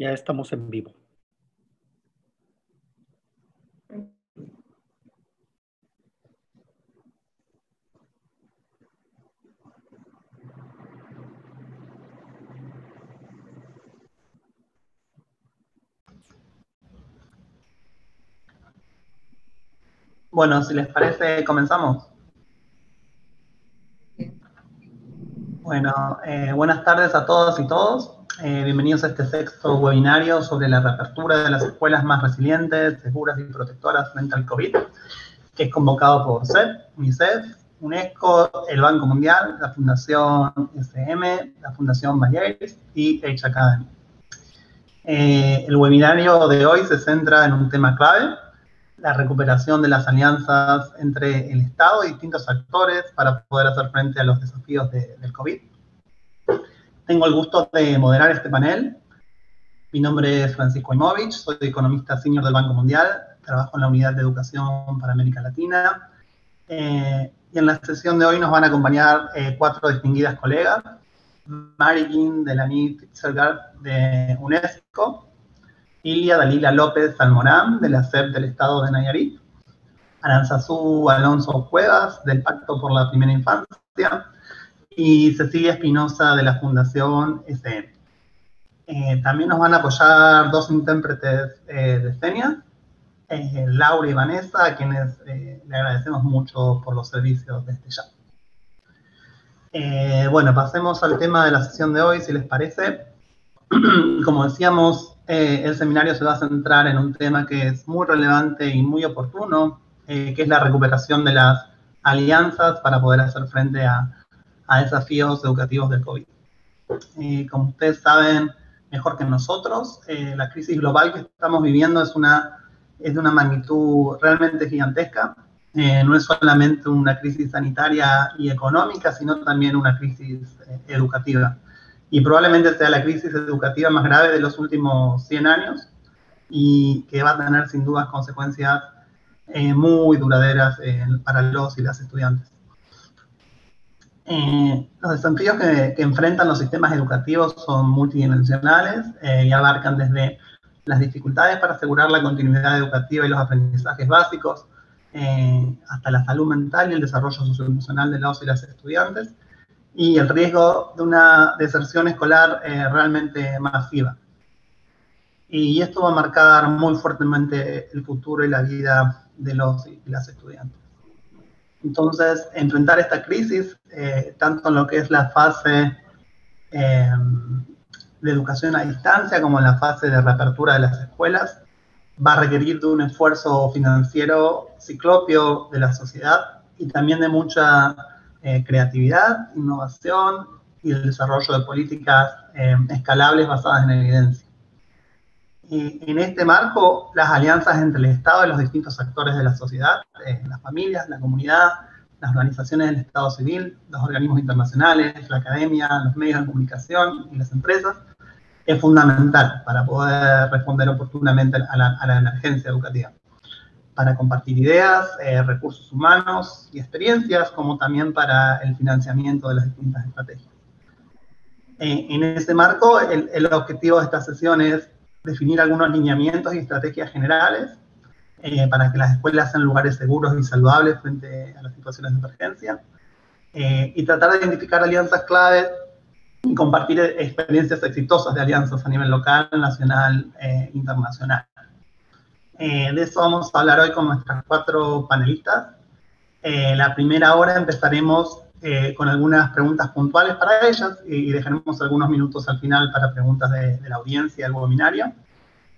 Ya estamos en vivo. Bueno, si les parece, comenzamos. Bueno, buenas tardes a todas y todos. Bienvenidos a este sexto webinario sobre la reapertura de las escuelas más resilientes, seguras y protectoras frente al COVID, que es convocado por SEP, UNICEF, UNESCO, el Banco Mundial, la Fundación SM, la Fundación Baillères y H Academy. El webinario de hoy se centra en un tema clave, la recuperación de las alianzas entre el Estado y distintos actores para poder hacer frente a los desafíos del COVID. Tengo el gusto de moderar este panel. Mi nombre es Francisco Haimovich, soy economista senior del Banco Mundial, trabajo en la Unidad de Educación para América Latina. Y en la sesión de hoy nos van a acompañar cuatro distinguidas colegas. Marigin de la NIT de UNESCO, Ilia Dalila López Salmorán de la SEP del Estado de Nayarit, Aranzazú Alonso Cuevas del Pacto por la Primera Infancia, y Cecilia Espinosa de la Fundación SM. También nos van a apoyar dos intérpretes de CENIA, Laura y Vanessa, a quienes le agradecemos mucho por los servicios desde ya. Bueno, pasemos al tema de la sesión de hoy, si les parece. Como decíamos, el seminario se va a centrar en un tema que es muy relevante y muy oportuno, que es la recuperación de las alianzas para poder hacer frente a desafíos educativos del COVID. Como ustedes saben mejor que nosotros, la crisis global que estamos viviendo es de una magnitud realmente gigantesca. No es solamente una crisis sanitaria y económica, sino también una crisis educativa. Y probablemente sea la crisis educativa más grave de los últimos 100 años y que va a tener sin dudas consecuencias muy duraderas para los y las estudiantes. Los desafíos que enfrentan los sistemas educativos son multidimensionales y abarcan desde las dificultades para asegurar la continuidad educativa y los aprendizajes básicos, hasta la salud mental y el desarrollo socioemocional de los y las estudiantes, y el riesgo de una deserción escolar realmente masiva. Y esto va a marcar muy fuertemente el futuro y la vida de los y las estudiantes. Entonces, enfrentar esta crisis, tanto en lo que es la fase de educación a distancia como en la fase de reapertura de las escuelas, va a requerir de un esfuerzo financiero ciclópeo de la sociedad y también de mucha creatividad, innovación y el desarrollo de políticas escalables basadas en evidencia. En este marco, las alianzas entre el Estado y los distintos actores de la sociedad, las familias, la comunidad, las organizaciones del Estado civil, los organismos internacionales, la academia, los medios de comunicación y las empresas, es fundamental para poder responder oportunamente a la emergencia educativa, para compartir ideas, recursos humanos y experiencias, como también para el financiamiento de las distintas estrategias. En ese marco, el objetivo de esta sesión es definir algunos lineamientos y estrategias generales para que las escuelas sean lugares seguros y saludables frente a las situaciones de emergencia, y tratar de identificar alianzas claves y compartir experiencias exitosas de alianzas a nivel local, nacional e internacional. De eso vamos a hablar hoy con nuestras cuatro panelistas. La primera hora empezaremos con algunas preguntas puntuales para ellas y dejaremos algunos minutos al final para preguntas de la audiencia del webinario.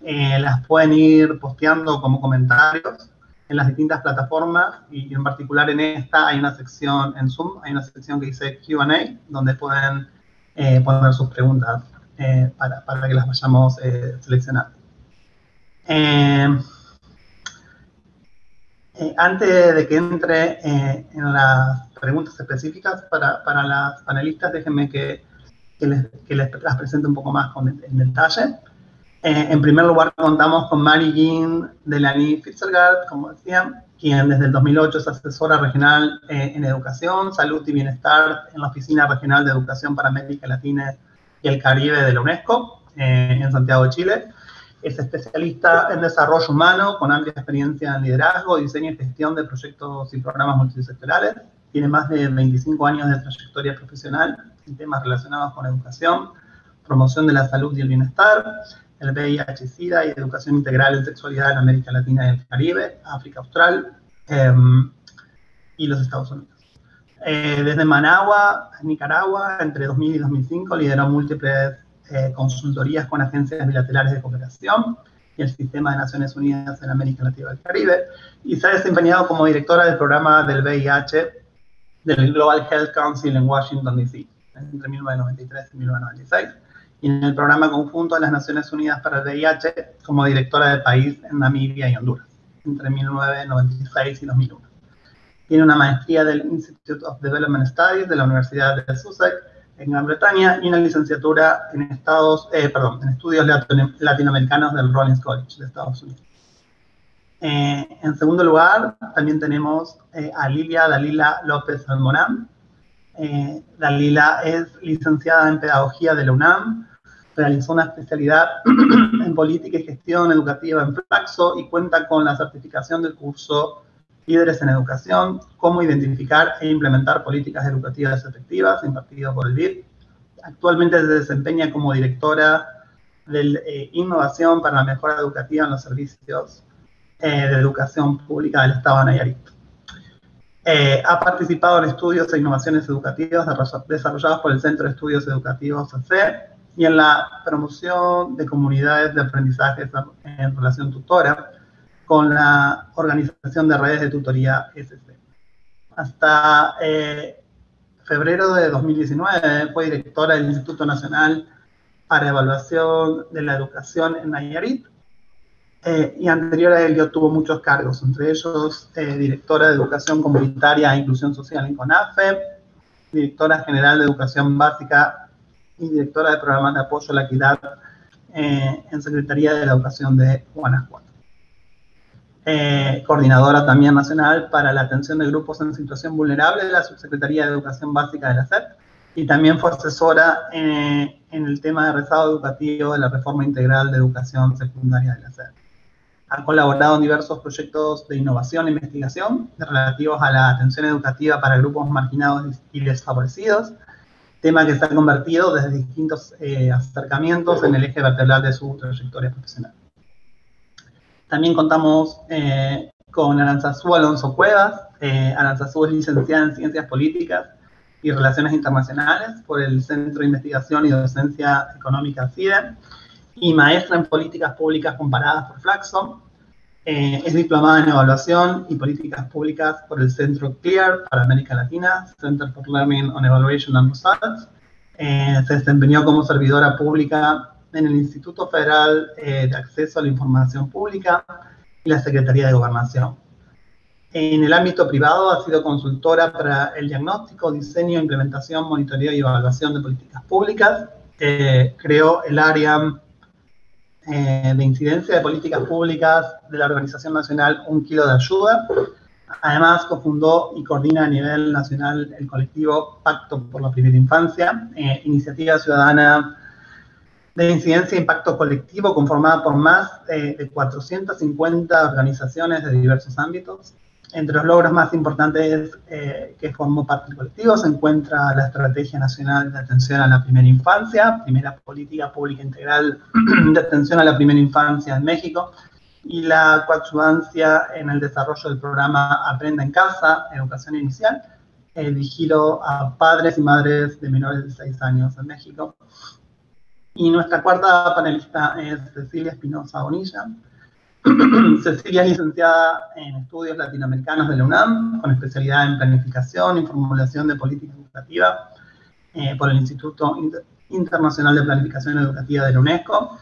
Las pueden ir posteando como comentarios en las distintas plataformas y en particular en esta hay una sección en Zoom, hay una sección que dice Q&A, donde pueden poner sus preguntas para que las vayamos seleccionando. Antes de que entre en las preguntas específicas para las panelistas, déjenme que las presente un poco más en detalle. En primer lugar, contamos con Marigin de la NIT, como decía, quien desde el 2008 es asesora regional en educación, salud y bienestar en la Oficina Regional de Educación para América Latina y el Caribe de la UNESCO. en Santiago de Chile. Es especialista en desarrollo humano, con amplia experiencia en liderazgo, diseño y gestión de proyectos y programas multisectorales. Tiene más de 25 años de trayectoria profesional en temas relacionados con educación, promoción de la salud y el bienestar, el VIH, SIDA y educación integral en sexualidad en América Latina y el Caribe, África Austral y los Estados Unidos. Desde Managua, Nicaragua, entre 2000 y 2005 lideró múltiples consultorías con agencias bilaterales de cooperación y el Sistema de Naciones Unidas en América Latina y el Caribe, y se ha desempeñado como directora del programa del VIH del Global Health Council en Washington, D.C., entre 1993 y 1996, y en el programa conjunto de las Naciones Unidas para el VIH como directora del país en Namibia y Honduras, entre 1996 y 2001. Tiene una maestría del Institute of Development Studies de la Universidad de Sussex en Gran Bretaña y una licenciatura en Estudios Latinoamericanos del Rollins College de Estados Unidos. En segundo lugar, también tenemos a Ilia Dalila López Salmorán. Dalila es licenciada en Pedagogía de la UNAM, realizó una especialidad en Política y Gestión Educativa en FLACSO y cuenta con la certificación del curso Líderes en Educación, cómo identificar e implementar políticas educativas efectivas, impartido por el BID. Actualmente se desempeña como directora de Innovación para la Mejora Educativa en los Servicios de Educación Pública del Estado de Nayarit. Ha participado en estudios e innovaciones educativas desarrollados por el Centro de Estudios Educativos SEP y en la promoción de comunidades de aprendizaje en relación tutora, con la Organización de Redes de Tutoría SC. Hasta febrero de 2019 fue directora del Instituto Nacional para Evaluación de la Educación en Nayarit, y anterior a ello tuvo muchos cargos, entre ellos directora de Educación Comunitaria e Inclusión Social en CONAFE, directora general de Educación Básica y directora de Programas de Apoyo a la Equidad en Secretaría de Educación de Guanajuato. Coordinadora también nacional para la atención de grupos en situación vulnerable de la Subsecretaría de Educación Básica de la SEP, y también fue asesora en el tema de rezado educativo de la Reforma Integral de Educación Secundaria de la SEP. Ha colaborado en diversos proyectos de innovación e investigación relativos a la atención educativa para grupos marginados y desfavorecidos, tema que se ha convertido desde distintos acercamientos en el eje vertebral de su trayectoria profesional. También contamos con Aranzazú Alonso Cuevas. Aranzazú es licenciada en Ciencias Políticas y Relaciones Internacionales por el Centro de Investigación y Docencia Económica CIDE y maestra en Políticas Públicas Comparadas por FLACSO. Es diplomada en Evaluación y Políticas Públicas por el Centro CLEAR para América Latina, Center for Learning on Evaluation and Results. Se desempeñó como servidora pública en el Instituto Federal de Acceso a la Información Pública y la Secretaría de Gobernación. En el ámbito privado ha sido consultora para el diagnóstico, diseño, implementación, monitoreo y evaluación de políticas públicas. Creó el área de incidencia de políticas públicas de la Organización Nacional Un Kilo de Ayuda. Además, cofundó y coordina a nivel nacional el colectivo Pacto por la Primera Infancia, iniciativa ciudadana de incidencia e impacto colectivo conformada por más de 450 organizaciones de diversos ámbitos. Entre los logros más importantes que formó parte del colectivo se encuentra la Estrategia Nacional de Atención a la Primera Infancia, primera política pública integral de atención a la primera infancia en México, y la coadyuvancia en el desarrollo del programa Aprende en Casa, Educación Inicial, dirigido a padres y madres de menores de 6 años en México. Y nuestra cuarta panelista es Cecilia Espinosa Bonilla. Cecilia es licenciada en Estudios Latinoamericanos de la UNAM, con especialidad en Planificación y Formulación de Política Educativa por el Instituto Internacional de Planificación Educativa de la UNESCO.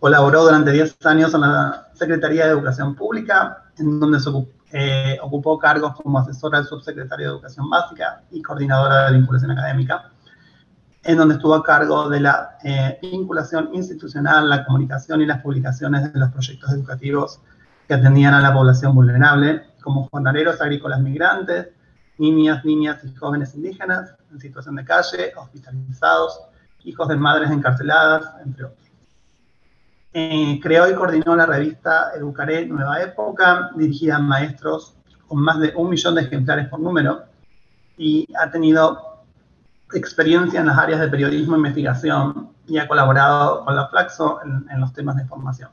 Colaboró durante 10 años en la Secretaría de Educación Pública, en donde se ocupó cargos como asesora del Subsecretario de Educación Básica y coordinadora de la vinculación académica, en donde estuvo a cargo de la vinculación institucional, la comunicación y las publicaciones de los proyectos educativos que atendían a la población vulnerable, como jornaleros agrícolas migrantes, niñas y jóvenes indígenas en situación de calle, hospitalizados, hijos de madres encarceladas, entre otros. Creó y coordinó la revista Educaré Nueva Época, dirigida a maestros con más de 1 millón de ejemplares por número, y ha tenido experiencia en las áreas de periodismo e investigación y ha colaborado con la FLACSO en los temas de formación.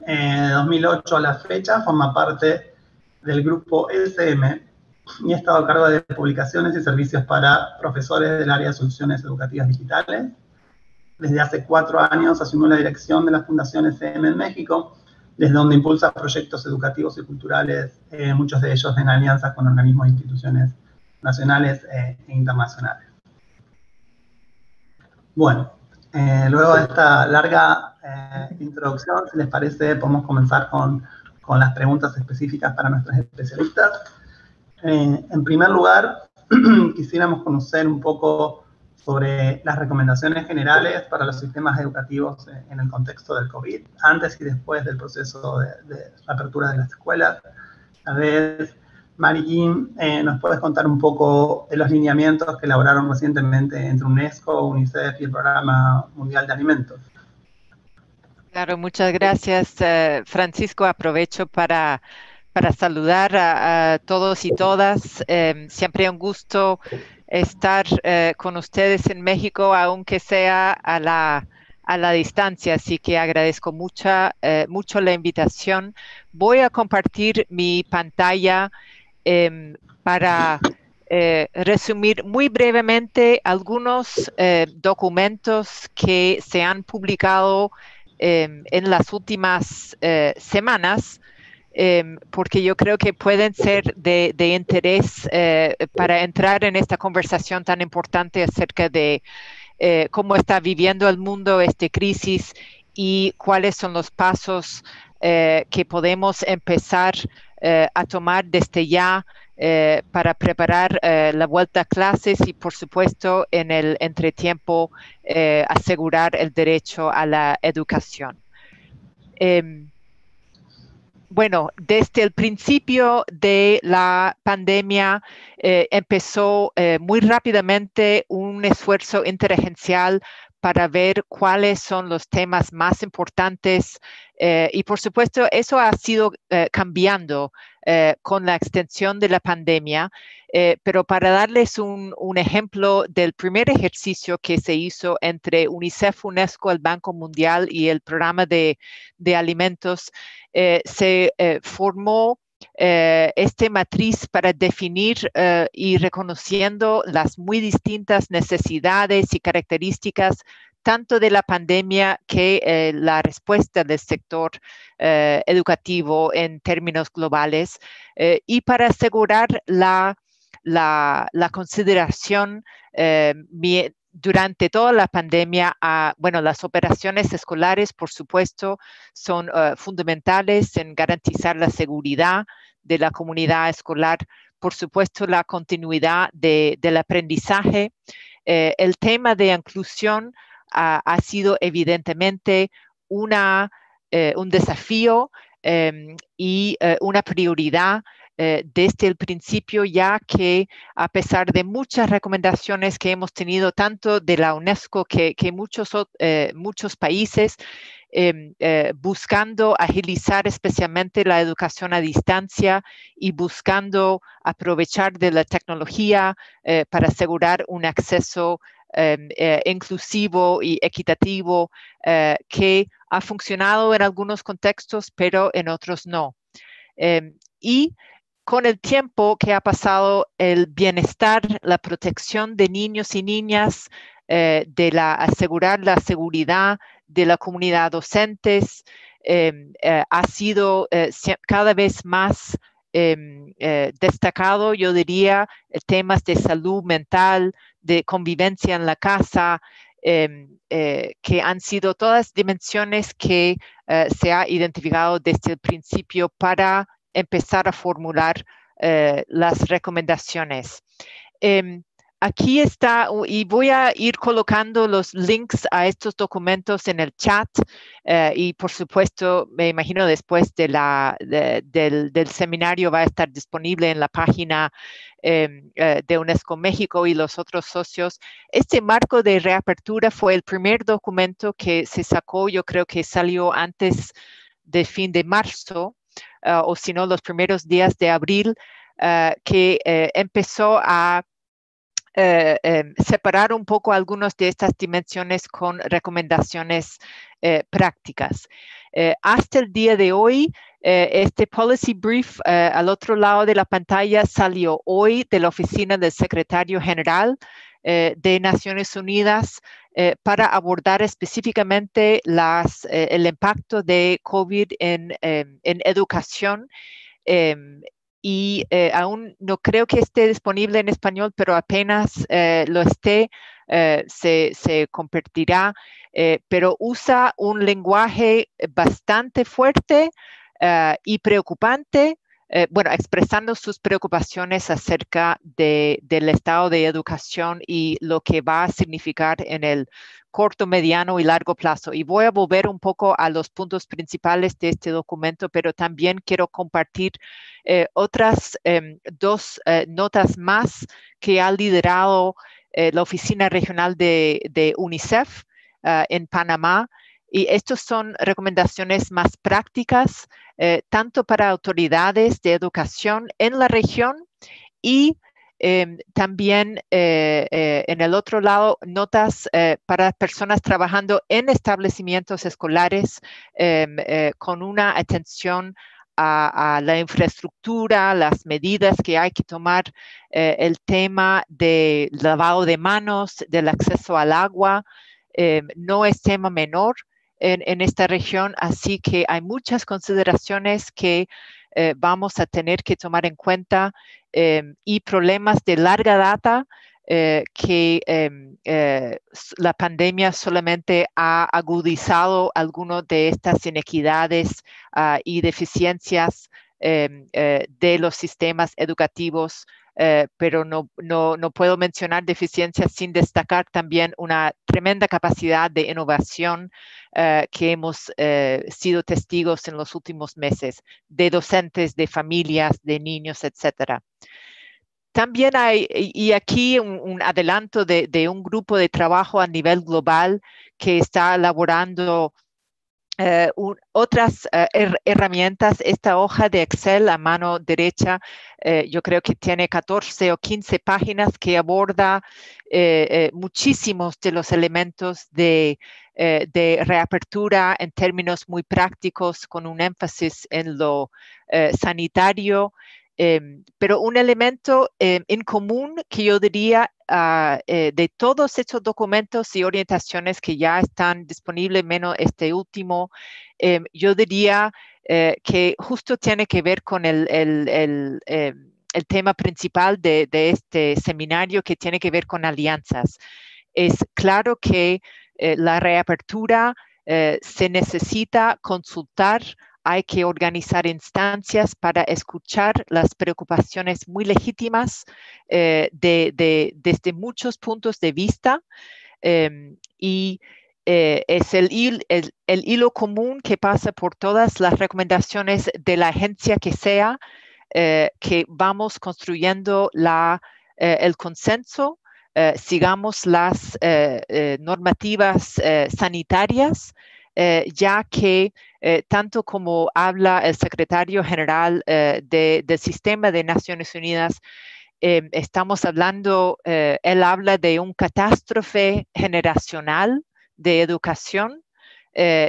De 2008 a la fecha forma parte del grupo SM y ha estado a cargo de publicaciones y servicios para profesores del área de soluciones educativas digitales. Desde hace 4 años asumió la dirección de la Fundación SM en México, desde donde impulsa proyectos educativos y culturales, muchos de ellos en alianza con organismos e instituciones nacionales e internacionales. Bueno, luego de esta larga introducción, si les parece, podemos comenzar con las preguntas específicas para nuestras especialistas. En primer lugar, quisiéramos conocer un poco sobre las recomendaciones generales para los sistemas educativos en el contexto del COVID, antes y después del proceso de reapertura de las escuelas. A ver, Marigin, ¿nos puedes contar un poco de los lineamientos que elaboraron recientemente entre UNESCO, UNICEF y el Programa Mundial de Alimentos? Claro, muchas gracias, Francisco. Aprovecho para saludar a todos y todas. Siempre un gusto estar con ustedes en México, aunque sea a la distancia, así que agradezco mucho la invitación. Voy a compartir mi pantalla para resumir muy brevemente algunos documentos que se han publicado en las últimas semanas, porque yo creo que pueden ser de interés para entrar en esta conversación tan importante acerca de cómo está viviendo el mundo esta crisis y cuáles son los pasos que podemos empezar a tomar desde ya para preparar la vuelta a clases y, por supuesto, en el entretiempo asegurar el derecho a la educación. Bueno, desde el principio de la pandemia empezó muy rápidamente un esfuerzo interagencial para ver cuáles son los temas más importantes y, por supuesto, eso ha sido cambiando con la extensión de la pandemia, pero para darles un ejemplo del primer ejercicio que se hizo entre UNICEF, UNESCO, el Banco Mundial y el Programa de Alimentos, se formó esta matriz para definir y reconociendo las muy distintas necesidades y características tanto de la pandemia que la respuesta del sector educativo en términos globales y para asegurar la consideración durante toda la pandemia. Bueno, las operaciones escolares, por supuesto, son fundamentales en garantizar la seguridad de la comunidad escolar, por supuesto, la continuidad del aprendizaje. El tema de inclusión ha sido evidentemente un desafío y una prioridad desde el principio, ya que a pesar de muchas recomendaciones que hemos tenido tanto de la UNESCO que muchos países buscando agilizar especialmente la educación a distancia y buscando aprovechar de la tecnología para asegurar un acceso inclusivo y equitativo que ha funcionado en algunos contextos, pero en otros no. Y con el tiempo que ha pasado, el bienestar, la protección de niños y niñas, asegurar la seguridad de la comunidad docentes, ha sido cada vez más destacado, yo diría, temas de salud mental, de convivencia en la casa, que han sido todas dimensiones que se ha identificado desde el principio para empezar a formular las recomendaciones. Aquí está, y voy a ir colocando los links a estos documentos en el chat y por supuesto, me imagino después de del seminario va a estar disponible en la página de UNESCO México y los otros socios. Este marco de reapertura fue el primer documento que se sacó, yo creo que salió antes del fin de marzo o si no los primeros días de abril, que empezó a separar un poco algunas de estas dimensiones con recomendaciones prácticas. Hasta el día de hoy, este policy brief al otro lado de la pantalla salió hoy de la oficina del secretario general de Naciones Unidas para abordar específicamente el impacto de COVID en educación. Y aún no creo que esté disponible en español, pero apenas lo esté, se convertirá. Pero usa un lenguaje bastante fuerte y preocupante, bueno, expresando sus preocupaciones acerca del estado de educación y lo que va a significar en el corto, mediano y largo plazo. Y voy a volver un poco a los puntos principales de este documento, pero también quiero compartir otras dos notas más que ha liderado la Oficina Regional de UNICEF en Panamá. Y estas son recomendaciones más prácticas, tanto para autoridades de educación en la región y también en el otro lado, notas para personas trabajando en establecimientos escolares con una atención a la infraestructura, las medidas que hay que tomar, el tema de lavado de manos, del acceso al agua, no es tema menor en esta región, así que hay muchas consideraciones que vamos a tener que tomar en cuenta y problemas de larga data que la pandemia solamente ha agudizado algunas de estas inequidades y deficiencias de los sistemas educativos. Pero no puedo mencionar deficiencias sin destacar también una tremenda capacidad de innovación que hemos sido testigos en los últimos meses, de docentes, de familias, de niños, etc. También hay, y aquí un adelanto de un grupo de trabajo a nivel global que está elaborando otras herramientas. Esta hoja de Excel a mano derecha, yo creo que tiene 14 o 15 páginas que aborda muchísimos de los elementos de reapertura en términos muy prácticos con un énfasis en lo sanitario. Pero un elemento en común que yo diría de todos estos documentos y orientaciones que ya están disponibles, menos este último, yo diría que justo tiene que ver con el tema principal de este seminario, que tiene que ver con alianzas. Es claro que la reapertura se necesita consultar. Hay que organizar instancias para escuchar las preocupaciones muy legítimas desde muchos puntos de vista y es el hilo común que pasa por todas las recomendaciones de la agencia que sea, que vamos construyendo el consenso, sigamos las normativas sanitarias, ya que tanto como habla el secretario general del Sistema de Naciones Unidas, estamos hablando, él habla de una catástrofe generacional de educación,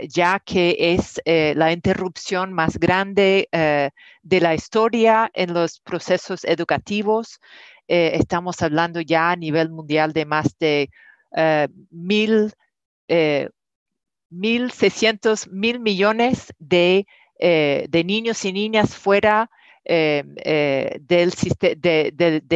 ya que es la interrupción más grande de la historia en los procesos educativos. Estamos hablando ya a nivel mundial de más de 1.600 millones de niños y niñas fuera de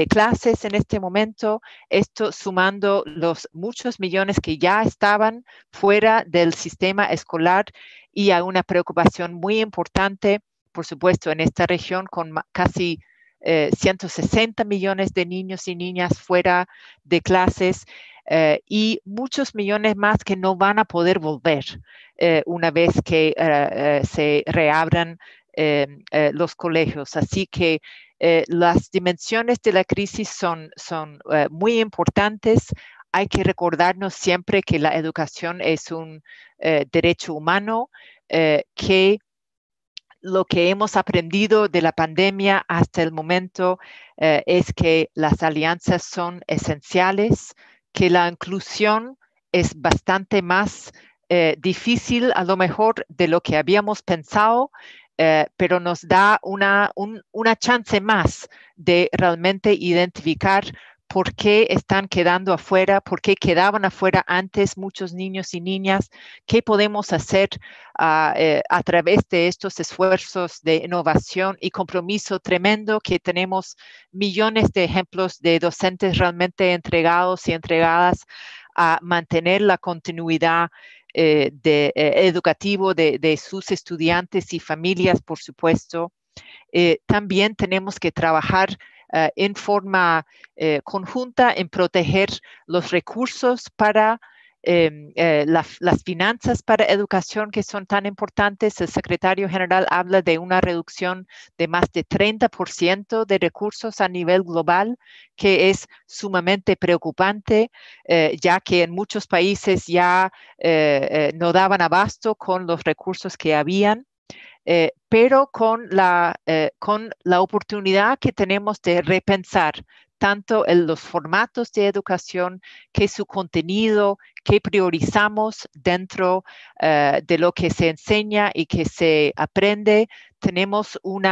clases en este momento, esto sumando los muchos millones que ya estaban fuera del sistema escolar, y hay una preocupación muy importante, por supuesto, en esta región con casi 160 millones de niños y niñas fuera de clases y muchos millones más que no van a poder volver una vez que se reabran los colegios. Así que las dimensiones de la crisis son muy importantes. Hay que recordarnos siempre que la educación es un derecho humano, que lo que hemos aprendido de la pandemia hasta el momento es que las alianzas son esenciales, que la inclusión es bastante más difícil a lo mejor de lo que habíamos pensado, pero nos da una chance más de realmente identificar por qué están quedando afuera, por qué quedaban afuera antes muchos niños y niñas, qué podemos hacer a través de estos esfuerzos de innovación y compromiso tremendo que tenemos millones de ejemplos de docentes realmente entregados y entregadas a mantener la continuidad educativa de sus estudiantes y familias, por supuesto. También tenemos que trabajar en forma conjunta en proteger los recursos para las finanzas para educación que son tan importantes. El secretario general habla de una reducción de más de 30% de recursos a nivel global, que es sumamente preocupante, ya que en muchos países ya no daban abasto con los recursos que habían. Pero con la oportunidad que tenemos de repensar tanto los formatos de educación que su contenido, que priorizamos dentro de lo que se enseña y que se aprende. Tenemos un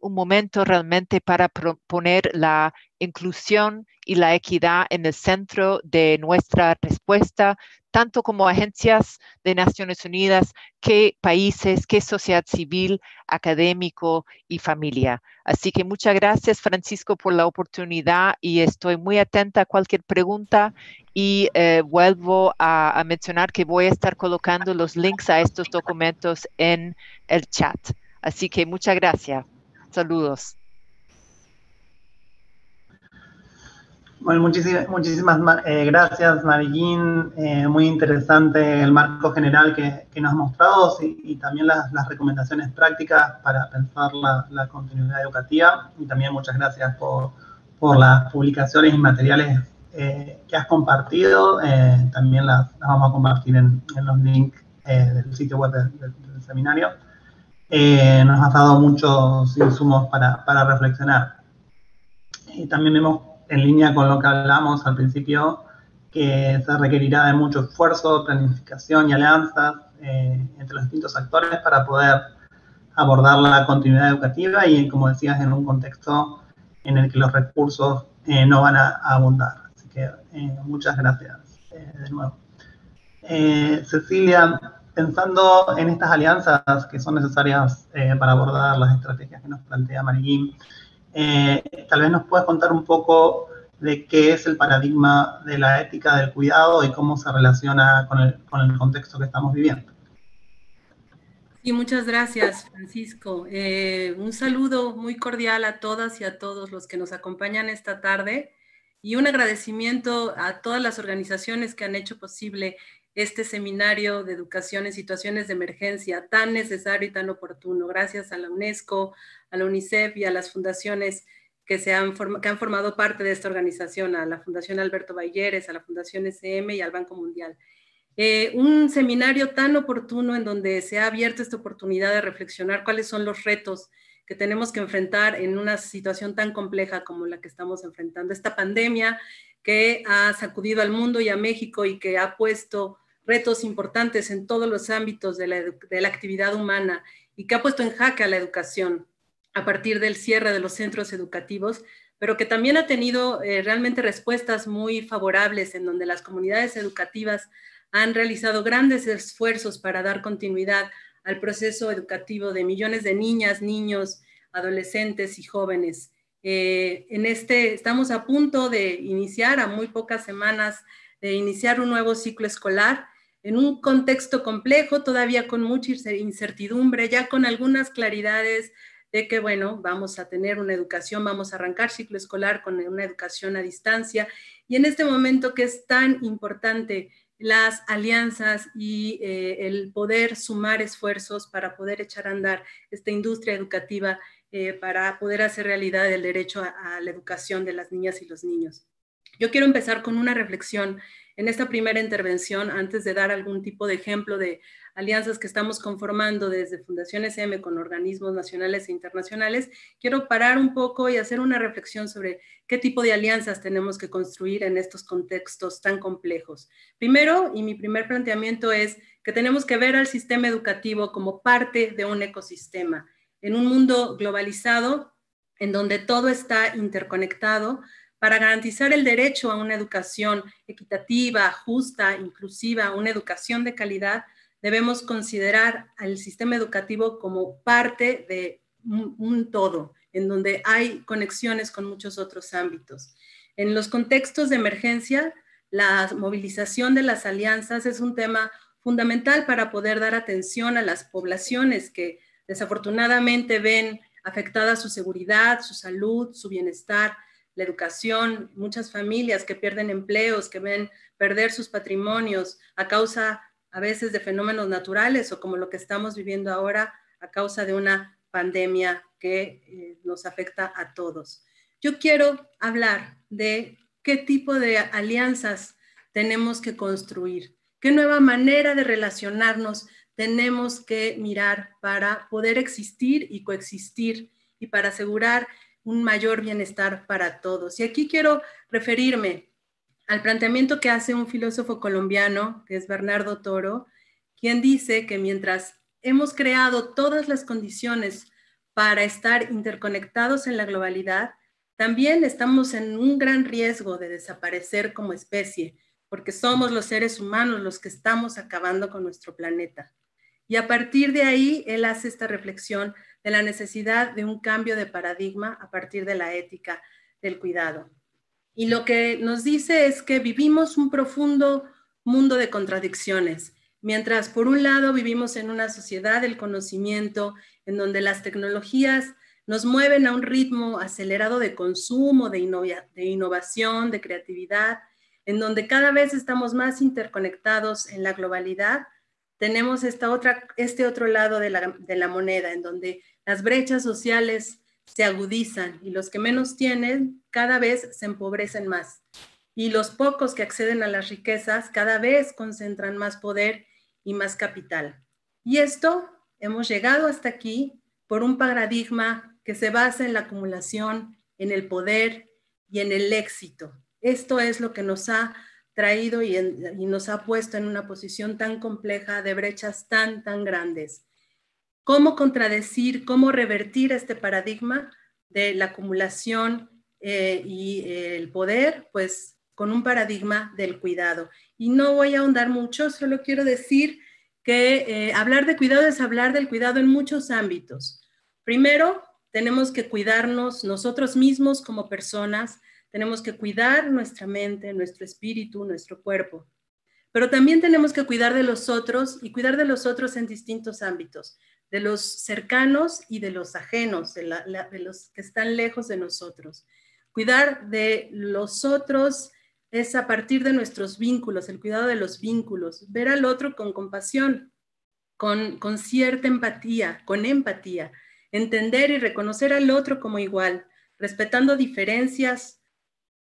momento realmente para poner la inclusión y la equidad en el centro de nuestra respuesta, tanto como agencias de Naciones Unidas, que países, que sociedad civil, académico y familia. Así que muchas gracias, Francisco, por la oportunidad y estoy muy atenta a cualquier pregunta y vuelvo a mencionar que voy a estar colocando los links a estos documentos en el chat. Así que muchas gracias. Saludos. Bueno, muchísimas gracias, Marigin. Muy interesante el marco general que nos has mostrado y también las recomendaciones prácticas para pensar la continuidad educativa. Y también muchas gracias por las publicaciones y materiales que has compartido. También las vamos a compartir en los links del sitio web del seminario. Nos has dado muchos insumos para reflexionar. Y también vemos, en línea con lo que hablamos al principio, que se requerirá de mucho esfuerzo, planificación y alianzas entre los distintos actores para poder abordar la continuidad educativa y, como decías, en un contexto en el que los recursos no van a abundar. Así que muchas gracias de nuevo. Cecilia, pensando en estas alianzas que son necesarias para abordar las estrategias que nos plantea Marigin, tal vez nos puedas contar un poco de qué es el paradigma de la ética del cuidado y cómo se relaciona con el contexto que estamos viviendo. Sí, muchas gracias, Francisco. Un saludo muy cordial a todas y a todos los que nos acompañan esta tarde y un agradecimiento a todas las organizaciones que han hecho posible este seminario de educación en situaciones de emergencia tan necesario y tan oportuno. Gracias a la UNESCO, a la UNICEF y a las fundaciones que han formado parte de esta organización, a la Fundación Alberto Baillères, a la Fundación SM y al Banco Mundial. Un seminario tan oportuno en donde se ha abierto esta oportunidad de reflexionar cuáles son los retos que tenemos que enfrentar en una situación tan compleja como la que estamos enfrentando. Esta pandemia que ha sacudido al mundo y a México y que ha puesto retos importantes en todos los ámbitos de la actividad humana y que ha puesto en jaque a la educación a partir del cierre de los centros educativos, pero que también ha tenido realmente respuestas muy favorables en donde las comunidades educativas han realizado grandes esfuerzos para dar continuidad al proceso educativo de millones de niñas, niños, adolescentes y jóvenes. Estamos a punto de iniciar, a muy pocas semanas, de iniciar un nuevo ciclo escolar en un contexto complejo, todavía con mucha incertidumbre, ya con algunas claridades de que, bueno, vamos a tener una educación, vamos a arrancar ciclo escolar con una educación a distancia. Y en este momento que es tan importante las alianzas y el poder sumar esfuerzos para poder echar a andar esta industria educativa, para poder hacer realidad el derecho a la educación de las niñas y los niños. Yo quiero empezar con una reflexión en esta primera intervención, antes de dar algún tipo de ejemplo de alianzas que estamos conformando desde Fundación SM con organismos nacionales e internacionales. Quiero parar un poco y hacer una reflexión sobre qué tipo de alianzas tenemos que construir en estos contextos tan complejos. Primero, y mi primer planteamiento es que tenemos que ver al sistema educativo como parte de un ecosistema. En un mundo globalizado, en donde todo está interconectado, para garantizar el derecho a una educación equitativa, justa, inclusiva, una educación de calidad, debemos considerar al sistema educativo como parte de un todo, en donde hay conexiones con muchos otros ámbitos. En los contextos de emergencia, la movilización de las alianzas es un tema fundamental para poder dar atención a las poblaciones que desafortunadamente ven afectada su seguridad, su salud, su bienestar, la educación, muchas familias que pierden empleos, que ven perder sus patrimonios a causa a veces de fenómenos naturales o como lo que estamos viviendo ahora a causa de una pandemia que nos afecta a todos. Yo quiero hablar de qué tipo de alianzas tenemos que construir, qué nueva manera de relacionarnos tenemos que mirar para poder existir y coexistir y para asegurar un mayor bienestar para todos. Y aquí quiero referirme al planteamiento que hace un filósofo colombiano, que es Bernardo Toro, quien dice que mientras hemos creado todas las condiciones para estar interconectados en la globalidad, también estamos en un gran riesgo de desaparecer como especie, porque somos los seres humanos los que estamos acabando con nuestro planeta. Y a partir de ahí, él hace esta reflexión de la necesidad de un cambio de paradigma a partir de la ética del cuidado. Y lo que nos dice es que vivimos un profundo mundo de contradicciones. Mientras por un lado vivimos en una sociedad del conocimiento, en donde las tecnologías nos mueven a un ritmo acelerado de consumo, de innovación, de creatividad, en donde cada vez estamos más interconectados en la globalidad, tenemos este otro lado de la moneda, en donde las brechas sociales se agudizan y los que menos tienen cada vez se empobrecen más. Y los pocos que acceden a las riquezas cada vez concentran más poder y más capital. Y esto, hemos llegado hasta aquí por un paradigma que se basa en la acumulación, en el poder y en el éxito. Esto es lo que nos ha traído y nos ha puesto en una posición tan compleja de brechas tan grandes. ¿Cómo contradecir, cómo revertir este paradigma de la acumulación y el poder? Pues con un paradigma del cuidado. Y no voy a ahondar mucho, solo quiero decir que hablar de cuidado es hablar del cuidado en muchos ámbitos. Primero, tenemos que cuidarnos nosotros mismos como personas. Tenemos que cuidar nuestra mente, nuestro espíritu, nuestro cuerpo. Pero también tenemos que cuidar de los otros y cuidar de los otros en distintos ámbitos, de los cercanos y de los ajenos, de los que están lejos de nosotros. Cuidar de los otros es a partir de nuestros vínculos, el cuidado de los vínculos, ver al otro con compasión, con cierta empatía, con empatía, entender y reconocer al otro como igual, respetando diferencias,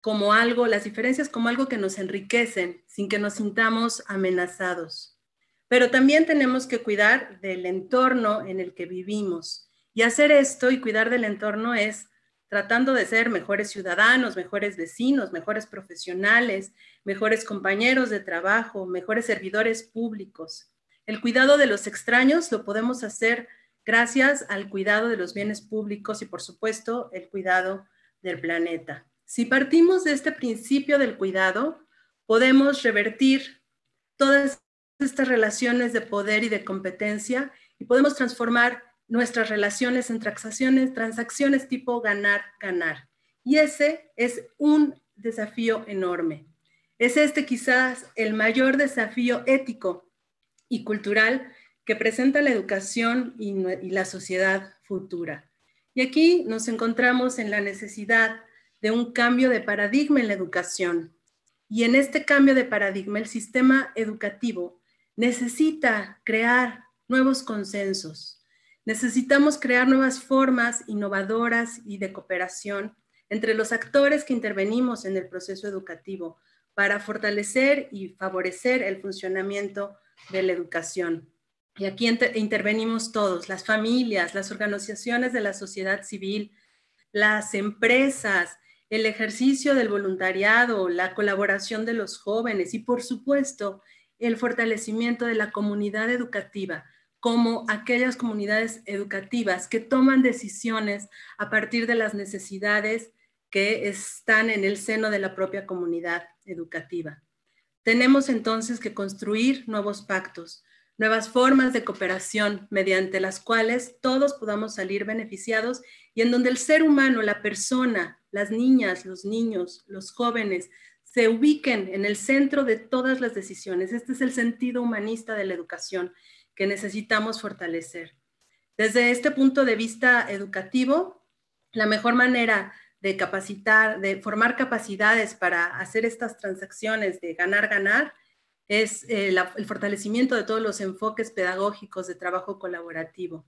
las diferencias como algo que nos enriquecen, sin que nos sintamos amenazados. Pero también tenemos que cuidar del entorno en el que vivimos. Y hacer esto y cuidar del entorno es tratando de ser mejores ciudadanos, mejores vecinos, mejores profesionales, mejores compañeros de trabajo, mejores servidores públicos. El cuidado de los extraños lo podemos hacer gracias al cuidado de los bienes públicos y, por supuesto, el cuidado del planeta. Si partimos de este principio del cuidado, podemos revertir todas estas relaciones de poder y de competencia y podemos transformar nuestras relaciones en transacciones tipo ganar, ganar. Y ese es un desafío enorme. Es este quizás el mayor desafío ético y cultural que presenta la educación y la sociedad futura. Y aquí nos encontramos en la necesidad de un cambio de paradigma en la educación. Y en este cambio de paradigma, el sistema educativo necesita crear nuevos consensos. Necesitamos crear nuevas formas innovadoras y de cooperación entre los actores que intervenimos en el proceso educativo para fortalecer y favorecer el funcionamiento de la educación. Y aquí intervenimos todos, las familias, las organizaciones de la sociedad civil, las empresas, el ejercicio del voluntariado, la colaboración de los jóvenes y, por supuesto, el fortalecimiento de la comunidad educativa, como aquellas comunidades educativas que toman decisiones a partir de las necesidades que están en el seno de la propia comunidad educativa. Tenemos entonces que construir nuevos pactos, nuevas formas de cooperación mediante las cuales todos podamos salir beneficiados y en donde el ser humano, la persona, las niñas, los niños, los jóvenes, se ubiquen en el centro de todas las decisiones. Este es el sentido humanista de la educación que necesitamos fortalecer. Desde este punto de vista educativo, la mejor manera de capacitar, de formar capacidades para hacer estas transacciones de ganar-ganar, es el fortalecimiento de todos los enfoques pedagógicos de trabajo colaborativo.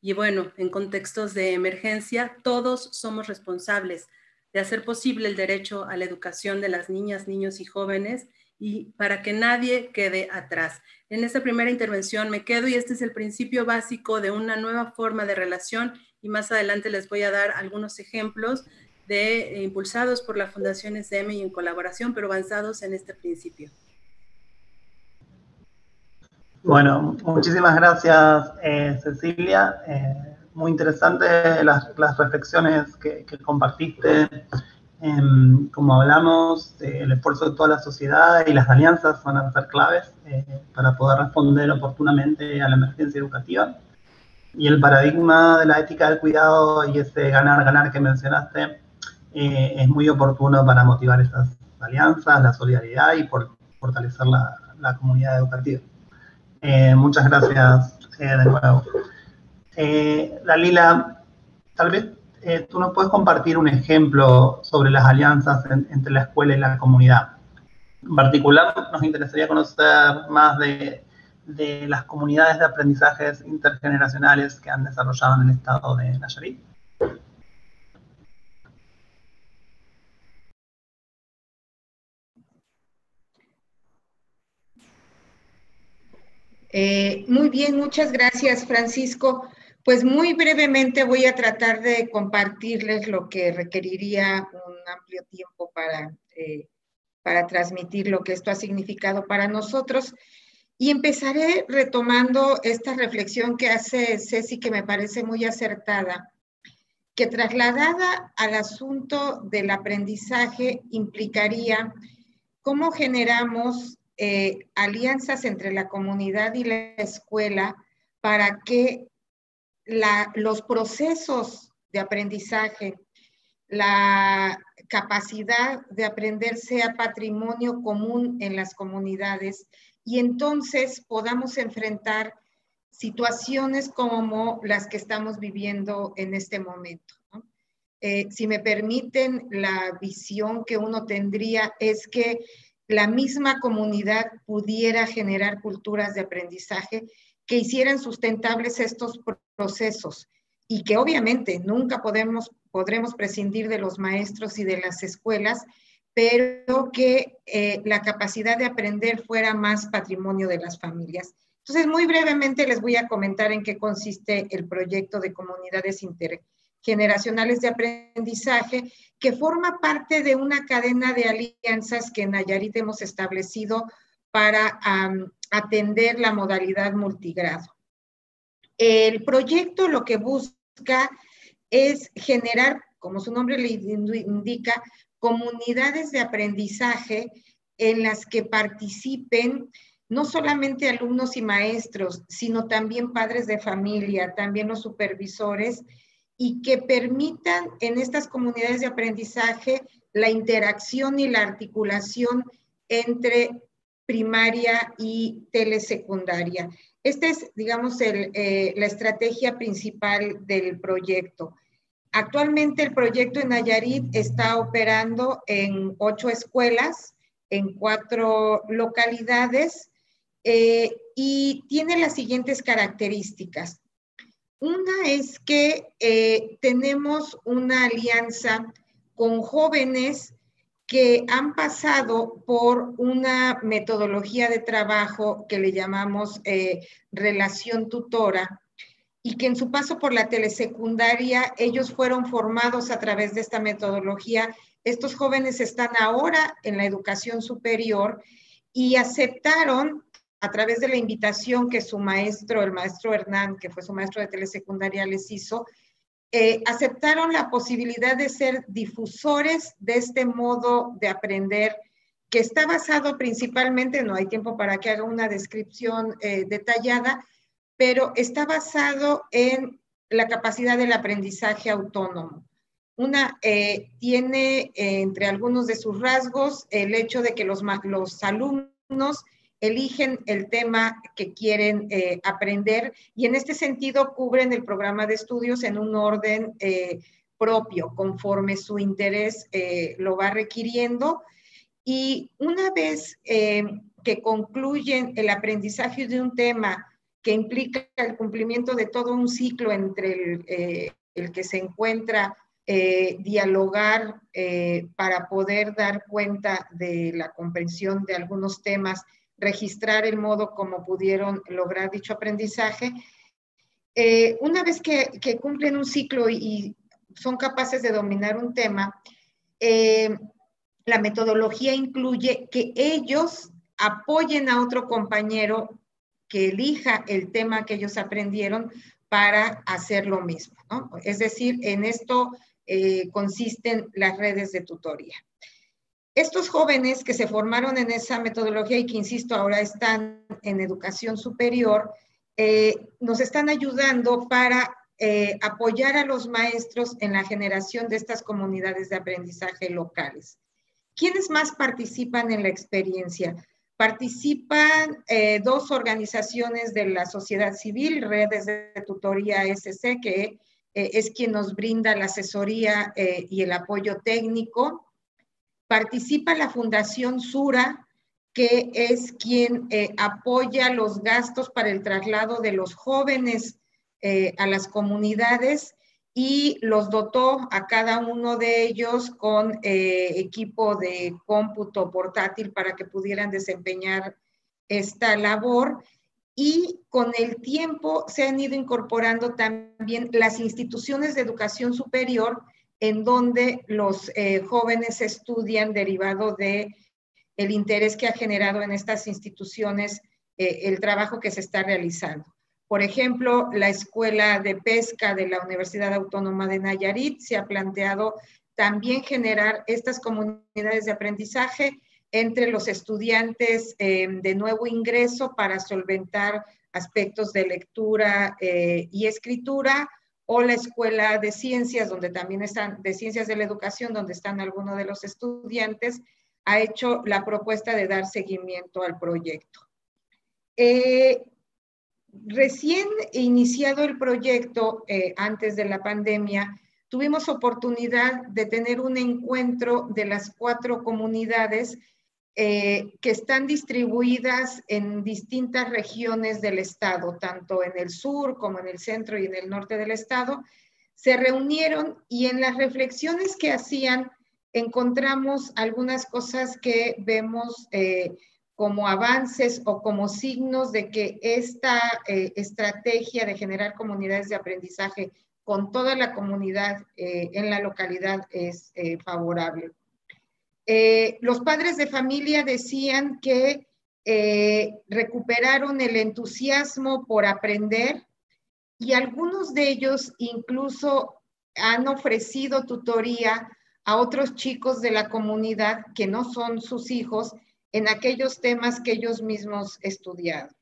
Y bueno, en contextos de emergencia, todos somos responsables de hacer posible el derecho a la educación de las niñas, niños y jóvenes, y para que nadie quede atrás. En esta primera intervención me quedo, y este es el principio básico de una nueva forma de relación, y más adelante les voy a dar algunos ejemplos de impulsados por la Fundación SM y en colaboración, pero avanzados en este principio. Bueno, muchísimas gracias Cecilia, muy interesantes las reflexiones que compartiste, como hablamos, el esfuerzo de toda la sociedad y las alianzas van a ser claves para poder responder oportunamente a la emergencia educativa, y el paradigma de la ética del cuidado y ese ganar-ganar que mencionaste es muy oportuno para motivar esas alianzas, la solidaridad y por fortalecer la comunidad educativa. Muchas gracias de nuevo. Dalila, tal vez tú nos puedes compartir un ejemplo sobre las alianzas entre la escuela y la comunidad. En particular, nos interesaría conocer más de las comunidades de aprendizajes intergeneracionales que han desarrollado en el estado de Nayarit. Muy bien, muchas gracias, Francisco. Pues muy brevemente voy a tratar de compartirles lo que requeriría un amplio tiempo para transmitir lo que esto ha significado para nosotros. Y empezaré retomando esta reflexión que hace Ceci, que me parece muy acertada, que trasladada al asunto del aprendizaje implicaría cómo generamos alianzas entre la comunidad y la escuela para que los procesos de aprendizaje, la capacidad de aprender sea patrimonio común en las comunidades, y entonces podamos enfrentar situaciones como las que estamos viviendo en este momento, ¿no? Si me permiten, la visión que uno tendría es que la misma comunidad pudiera generar culturas de aprendizaje que hicieran sustentables estos procesos, y que obviamente nunca podremos prescindir de los maestros y de las escuelas, pero que la capacidad de aprender fuera más patrimonio de las familias. Entonces, muy brevemente les voy a comentar en qué consiste el proyecto de comunidades intergeneracionales de aprendizaje, que forma parte de una cadena de alianzas que en Nayarit hemos establecido para atender la modalidad multigrado. El proyecto lo que busca es generar, como su nombre le indica, comunidades de aprendizaje en las que participen no solamente alumnos y maestros, sino también padres de familia, también los supervisores, y que permitan en estas comunidades de aprendizaje la interacción y la articulación entre primaria y telesecundaria. Esta es, digamos, la estrategia principal del proyecto. Actualmente el proyecto en Nayarit está operando en 8 escuelas, en 4 localidades, y tiene las siguientes características. Una es que tenemos una alianza con jóvenes que han pasado por una metodología de trabajo que le llamamos relación tutora, y que en su paso por la telesecundaria ellos fueron formados a través de esta metodología. Estos jóvenes están ahora en la educación superior y aceptaron, a través de la invitación que su maestro, el maestro Hernán, que fue su maestro de telesecundaria, les hizo, aceptaron la posibilidad de ser difusores de este modo de aprender que está basado principalmente, no hay tiempo para que haga una descripción detallada, pero está basado en la capacidad del aprendizaje autónomo. Una tiene entre algunos de sus rasgos el hecho de que los alumnos eligen el tema que quieren aprender, y en este sentido cubren el programa de estudios en un orden propio, conforme su interés lo va requiriendo. Y una vez que concluyen el aprendizaje de un tema que implica el cumplimiento de todo un ciclo entre el que se encuentra dialogar para poder dar cuenta de la comprensión de algunos temas, registrar el modo como pudieron lograr dicho aprendizaje. Una vez que cumplen un ciclo y son capaces de dominar un tema, la metodología incluye que ellos apoyen a otro compañero que elija el tema que ellos aprendieron para hacer lo mismo, ¿no? Es decir, en esto consisten las redes de tutoría. Estos jóvenes que se formaron en esa metodología y que, insisto, ahora están en educación superior, nos están ayudando para apoyar a los maestros en la generación de estas comunidades de aprendizaje locales. ¿Quiénes más participan en la experiencia? Participan 2 organizaciones de la sociedad civil, Redes de Tutoría SC, que es quien nos brinda la asesoría y el apoyo técnico. Participa la Fundación Sura, que es quien apoya los gastos para el traslado de los jóvenes a las comunidades, y los dotó a cada uno de ellos con equipo de cómputo portátil para que pudieran desempeñar esta labor. Y con el tiempo se han ido incorporando también las instituciones de educación superior, en donde los jóvenes estudian derivado de el interés que ha generado en estas instituciones el trabajo que se está realizando. Por ejemplo, la Escuela de Pesca de la Universidad Autónoma de Nayarit se ha planteado también generar estas comunidades de aprendizaje entre los estudiantes de nuevo ingreso para solventar aspectos de lectura y escritura, o la Escuela de Ciencias, donde también están, de Ciencias de la Educación, donde están algunos de los estudiantes, ha hecho la propuesta de dar seguimiento al proyecto. Recién iniciado el proyecto, antes de la pandemia, tuvimos oportunidad de tener un encuentro de las 4 comunidades que están distribuidas en distintas regiones del estado, tanto en el sur como en el centro y en el norte del estado. Se reunieron y en las reflexiones que hacían encontramos algunas cosas que vemos como avances o como signos de que esta estrategia de generar comunidades de aprendizaje con toda la comunidad en la localidad es favorable. Los padres de familia decían que recuperaron el entusiasmo por aprender, y algunos de ellos incluso han ofrecido tutoría a otros chicos de la comunidad que no son sus hijos en aquellos temas que ellos mismos estudiaron.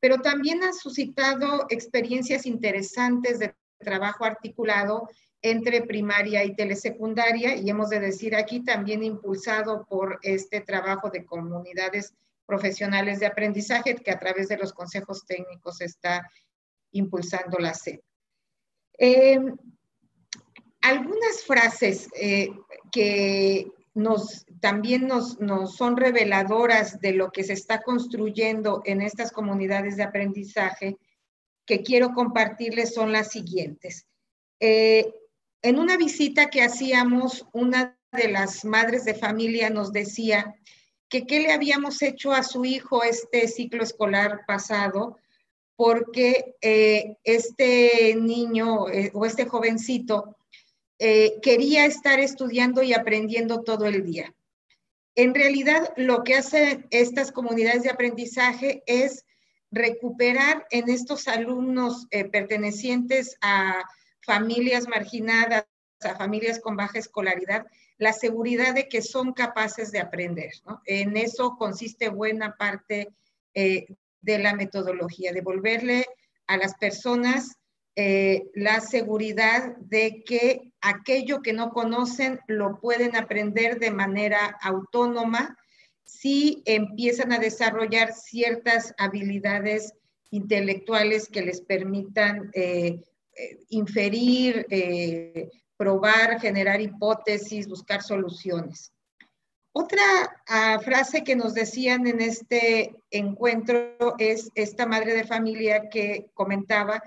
Pero también han suscitado experiencias interesantes de trabajo articulado entre primaria y telesecundaria, y hemos de decir aquí también impulsado por este trabajo de comunidades profesionales de aprendizaje que a través de los consejos técnicos está impulsando la SEP. Algunas frases que también nos son reveladoras de lo que se está construyendo en estas comunidades de aprendizaje que quiero compartirles son las siguientes. En una visita que hacíamos, una de las madres de familia nos decía que qué le habíamos hecho a su hijo este ciclo escolar pasado, porque este niño o este jovencito quería estar estudiando y aprendiendo todo el día. En realidad, lo que hacen estas comunidades de aprendizaje es recuperar en estos alumnos pertenecientes a familias marginadas, a familias con baja escolaridad, la seguridad de que son capaces de aprender, ¿no? En eso consiste buena parte de la metodología, devolverle a las personas la seguridad de que aquello que no conocen lo pueden aprender de manera autónoma si empiezan a desarrollar ciertas habilidades intelectuales que les permitan inferir, probar, generar hipótesis, buscar soluciones. Otra frase que nos decían en este encuentro es esta madre de familia que comentaba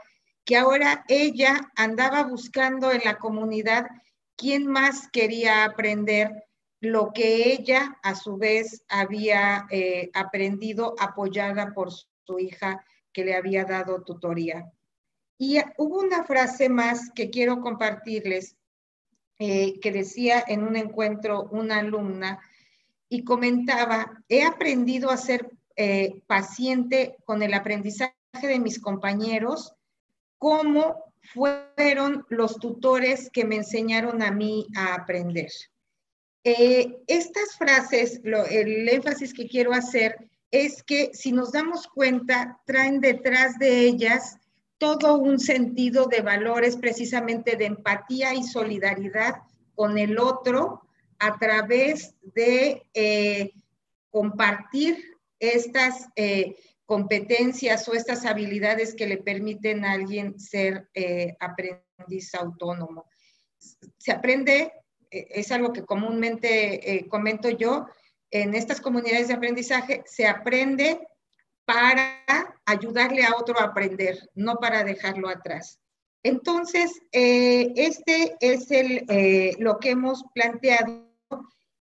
que ahora ella andaba buscando en la comunidad quién más quería aprender lo que ella a su vez había aprendido, apoyada por su hija que le había dado tutoría. Y hubo una frase más que quiero compartirles que decía en un encuentro una alumna y comentaba: he aprendido a ser paciente con el aprendizaje de mis compañeros, como fueron los tutores que me enseñaron a mí a aprender. Estas frases, el énfasis que quiero hacer es que si nos damos cuenta, traen detrás de ellas todo un sentido de valores, precisamente de empatía y solidaridad con el otro a través de compartir estas competencias o estas habilidades que le permiten a alguien ser aprendiz autónomo. Se aprende, es algo que comúnmente comento yo, en estas comunidades de aprendizaje se aprende para ayudarle a otro a aprender, no para dejarlo atrás. Entonces, este es lo que hemos planteado,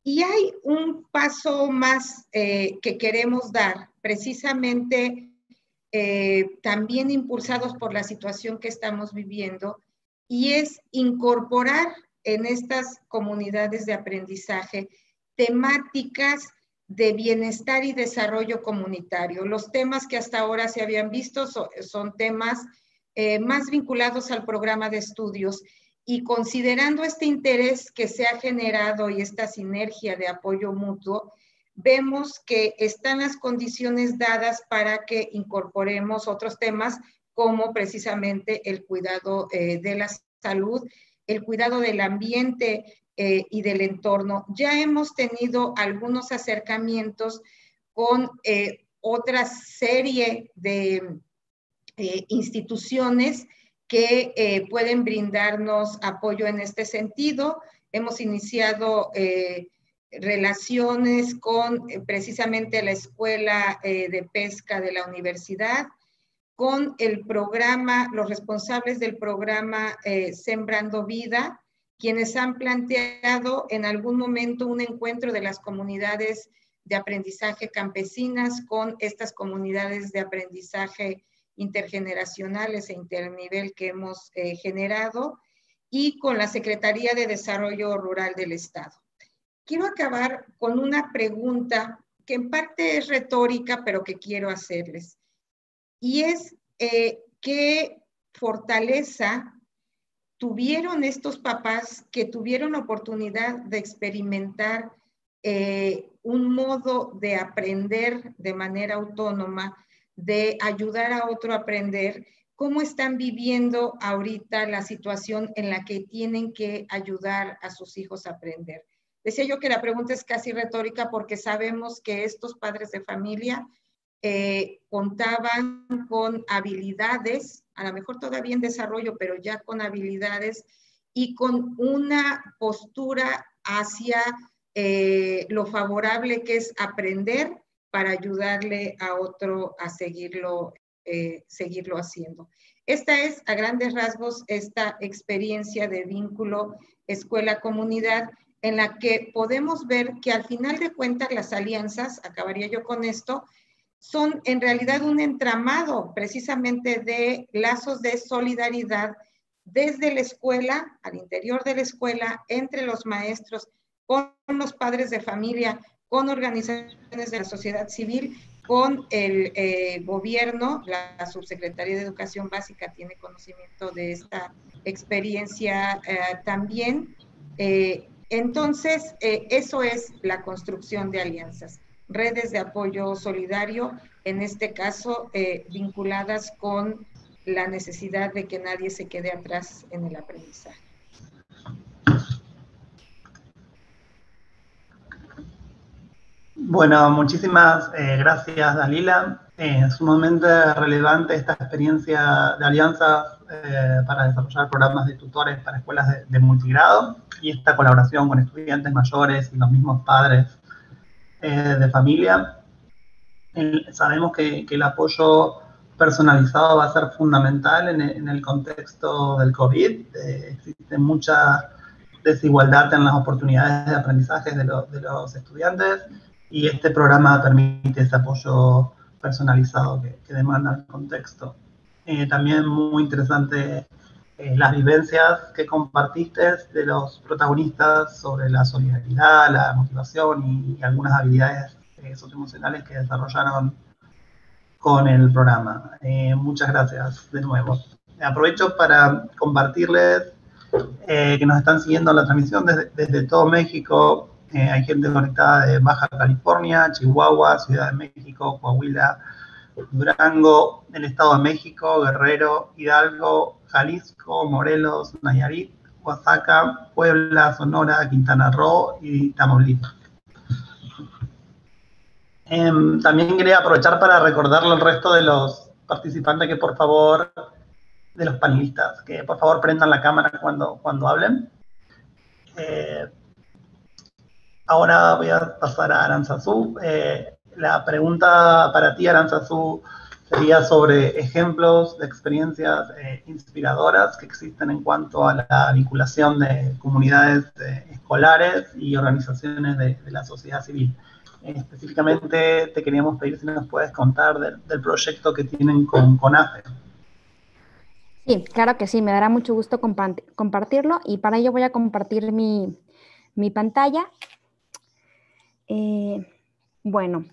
y hay un paso más que queremos dar, precisamente también impulsados por la situación que estamos viviendo, y es incorporar en estas comunidades de aprendizaje temáticas de bienestar y desarrollo comunitario. Los temas que hasta ahora se habían visto son temas más vinculados al programa de estudios, y considerando este interés que se ha generado y esta sinergia de apoyo mutuo, vemos que están las condiciones dadas para que incorporemos otros temas como precisamente el cuidado de la salud, el cuidado del ambiente y del entorno. Ya hemos tenido algunos acercamientos con otra serie de instituciones que pueden brindarnos apoyo en este sentido. Hemos iniciado relaciones con precisamente la Escuela de Pesca de la Universidad, con el programa, los responsables del programa Sembrando Vida, quienes han planteado en algún momento un encuentro de las comunidades de aprendizaje campesinas con estas comunidades de aprendizaje intergeneracionales e internivel que hemos generado, y con la Secretaría de Desarrollo Rural del Estado. Quiero acabar con una pregunta que en parte es retórica, pero que quiero hacerles, y es ¿qué fortaleza tuvieron estos papás que tuvieron la oportunidad de experimentar un modo de aprender de manera autónoma, de ayudar a otro a aprender? ¿Cómo están viviendo ahorita la situación en la que tienen que ayudar a sus hijos a aprender? Decía yo que la pregunta es casi retórica porque sabemos que estos padres de familia contaban con habilidades, a lo mejor todavía en desarrollo, pero ya con habilidades y con una postura hacia lo favorable que es aprender para ayudarle a otro a seguirlo haciendo. Esta es, a grandes rasgos, esta experiencia de vínculo escuela-comunidad, en la que podemos ver que al final de cuentas las alianzas, acabaría yo con esto, son en realidad un entramado precisamente de lazos de solidaridad desde la escuela, al interior de la escuela, entre los maestros, con los padres de familia, con organizaciones de la sociedad civil, con el gobierno. La Subsecretaría de Educación Básica tiene conocimiento de esta experiencia también. Entonces, eso es la construcción de alianzas. Redes de apoyo solidario, en este caso vinculadas con la necesidad de que nadie se quede atrás en el aprendizaje. Bueno, muchísimas gracias, Dalila. Es sumamente relevante esta experiencia de alianzas para desarrollar programas de tutores para escuelas de multigrado y esta colaboración con estudiantes mayores y los mismos padres de familia. Sabemos que el apoyo personalizado va a ser fundamental en el contexto del COVID. Existe mucha desigualdad en las oportunidades de aprendizaje de los estudiantes y este programa permite ese apoyo personalizado que demanda el contexto. También muy interesante las vivencias que compartiste de los protagonistas sobre la solidaridad, la motivación y algunas habilidades socioemocionales que desarrollaron con el programa. Muchas gracias de nuevo. Aprovecho para compartirles que nos están siguiendo la transmisión desde todo México. Hay gente conectada de Baja California, Chihuahua, Ciudad de México, Coahuila, Durango, el Estado de México, Guerrero, Hidalgo, Jalisco, Morelos, Nayarit, Oaxaca, Puebla, Sonora, Quintana Roo y Tamaulipas. También quería aprovechar para recordarle al resto de los participantes que por favor, de los panelistas, que por favor prendan la cámara cuando hablen. Ahora voy a pasar a Aranzazú. La pregunta para ti, Aranzazú, sería sobre ejemplos de experiencias inspiradoras que existen en cuanto a la vinculación de comunidades escolares y organizaciones de la sociedad civil. Específicamente te queríamos pedir si nos puedes contar del proyecto que tienen con CONAFE. Sí, claro que sí, me dará mucho gusto compartirlo y para ello voy a compartir mi pantalla. Bueno,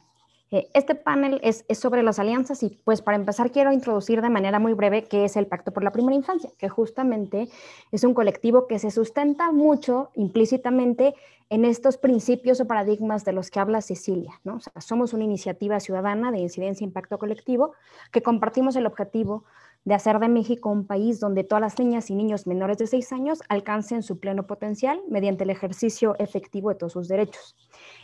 este panel es sobre las alianzas y pues para empezar quiero introducir de manera muy breve qué es el Pacto por la Primera Infancia, que justamente es un colectivo que se sustenta mucho implícitamente en estos principios o paradigmas de los que habla Cecilia, ¿no? O sea, somos una iniciativa ciudadana de incidencia e impacto colectivo que compartimos el objetivo de hacer de México un país donde todas las niñas y niños menores de 6 años alcancen su pleno potencial mediante el ejercicio efectivo de todos sus derechos.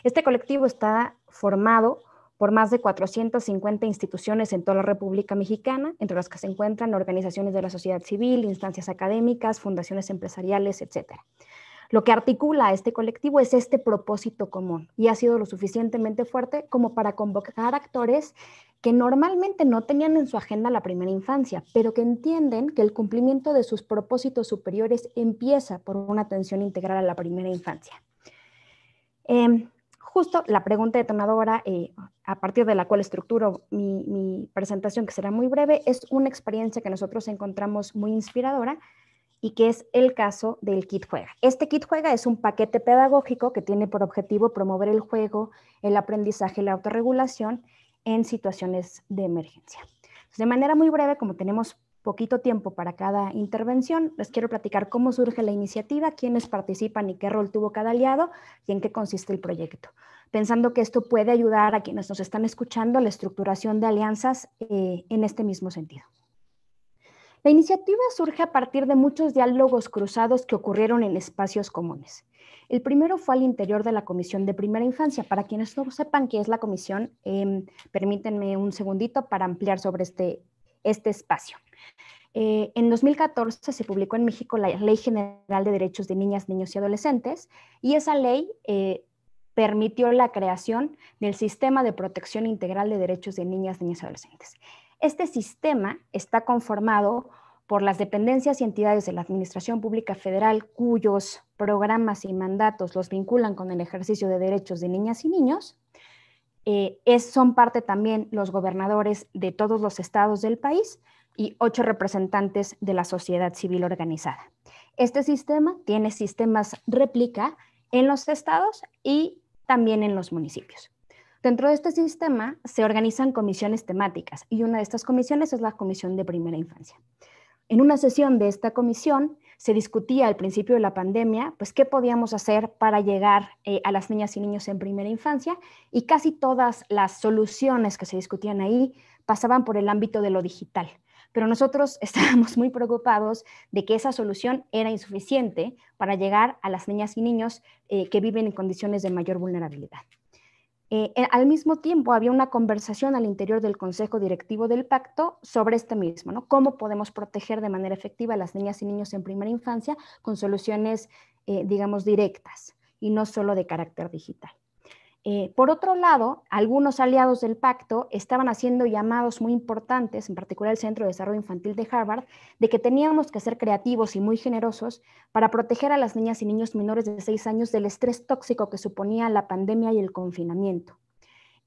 Este colectivo está formado por más de 450 instituciones en toda la República Mexicana, entre las que se encuentran organizaciones de la sociedad civil, instancias académicas, fundaciones empresariales, etc. Lo que articula a este colectivo es este propósito común y ha sido lo suficientemente fuerte como para convocar actores que normalmente no tenían en su agenda la primera infancia, pero que entienden que el cumplimiento de sus propósitos superiores empieza por una atención integral a la primera infancia. Justo la pregunta detonadora, a partir de la cual estructuro mi presentación, que será muy breve, es una experiencia que nosotros encontramos muy inspiradora, y que es el caso del Kit Juega. Este Kit Juega es un paquete pedagógico que tiene por objetivo promover el juego, el aprendizaje y la autorregulación en situaciones de emergencia. Entonces, de manera muy breve, como tenemos poquito tiempo para cada intervención, les quiero platicar cómo surge la iniciativa, quiénes participan y qué rol tuvo cada aliado y en qué consiste el proyecto. Pensando que esto puede ayudar a quienes nos están escuchando a la estructuración de alianzas en este mismo sentido. La iniciativa surge a partir de muchos diálogos cruzados que ocurrieron en espacios comunes. El primero fue al interior de la Comisión de Primera Infancia. Para quienes no sepan qué es la comisión, permítanme un segundito para ampliar sobre este espacio. En 2014 se publicó en México la Ley General de Derechos de Niñas, Niños y Adolescentes, y esa ley permitió la creación del Sistema de Protección Integral de Derechos de Niñas, Niños y Adolescentes. Este sistema está conformado por las dependencias y entidades de la Administración Pública Federal cuyos programas y mandatos los vinculan con el ejercicio de derechos de niñas y niños. Son parte también los gobernadores de todos los estados del país y 8 representantes de la sociedad civil organizada. Este sistema tiene sistemas réplica en los estados y también en los municipios. Dentro de este sistema se organizan comisiones temáticas y una de estas comisiones es la Comisión de Primera Infancia. En una sesión de esta comisión se discutía al principio de la pandemia, pues qué podíamos hacer para llegar a las niñas y niños en primera infancia, y casi todas las soluciones que se discutían ahí pasaban por el ámbito de lo digital. Pero nosotros estábamos muy preocupados de que esa solución era insuficiente para llegar a las niñas y niños que viven en condiciones de mayor vulnerabilidad. Al mismo tiempo había una conversación al interior del Consejo Directivo del Pacto sobre este mismo, ¿no? Cómo podemos proteger de manera efectiva a las niñas y niños en primera infancia con soluciones, digamos, directas y no solo de carácter digital. Por otro lado, algunos aliados del pacto estaban haciendo llamados muy importantes, en particular el Centro de Desarrollo Infantil de Harvard, de que teníamos que ser creativos y muy generosos para proteger a las niñas y niños menores de 6 años del estrés tóxico que suponía la pandemia y el confinamiento.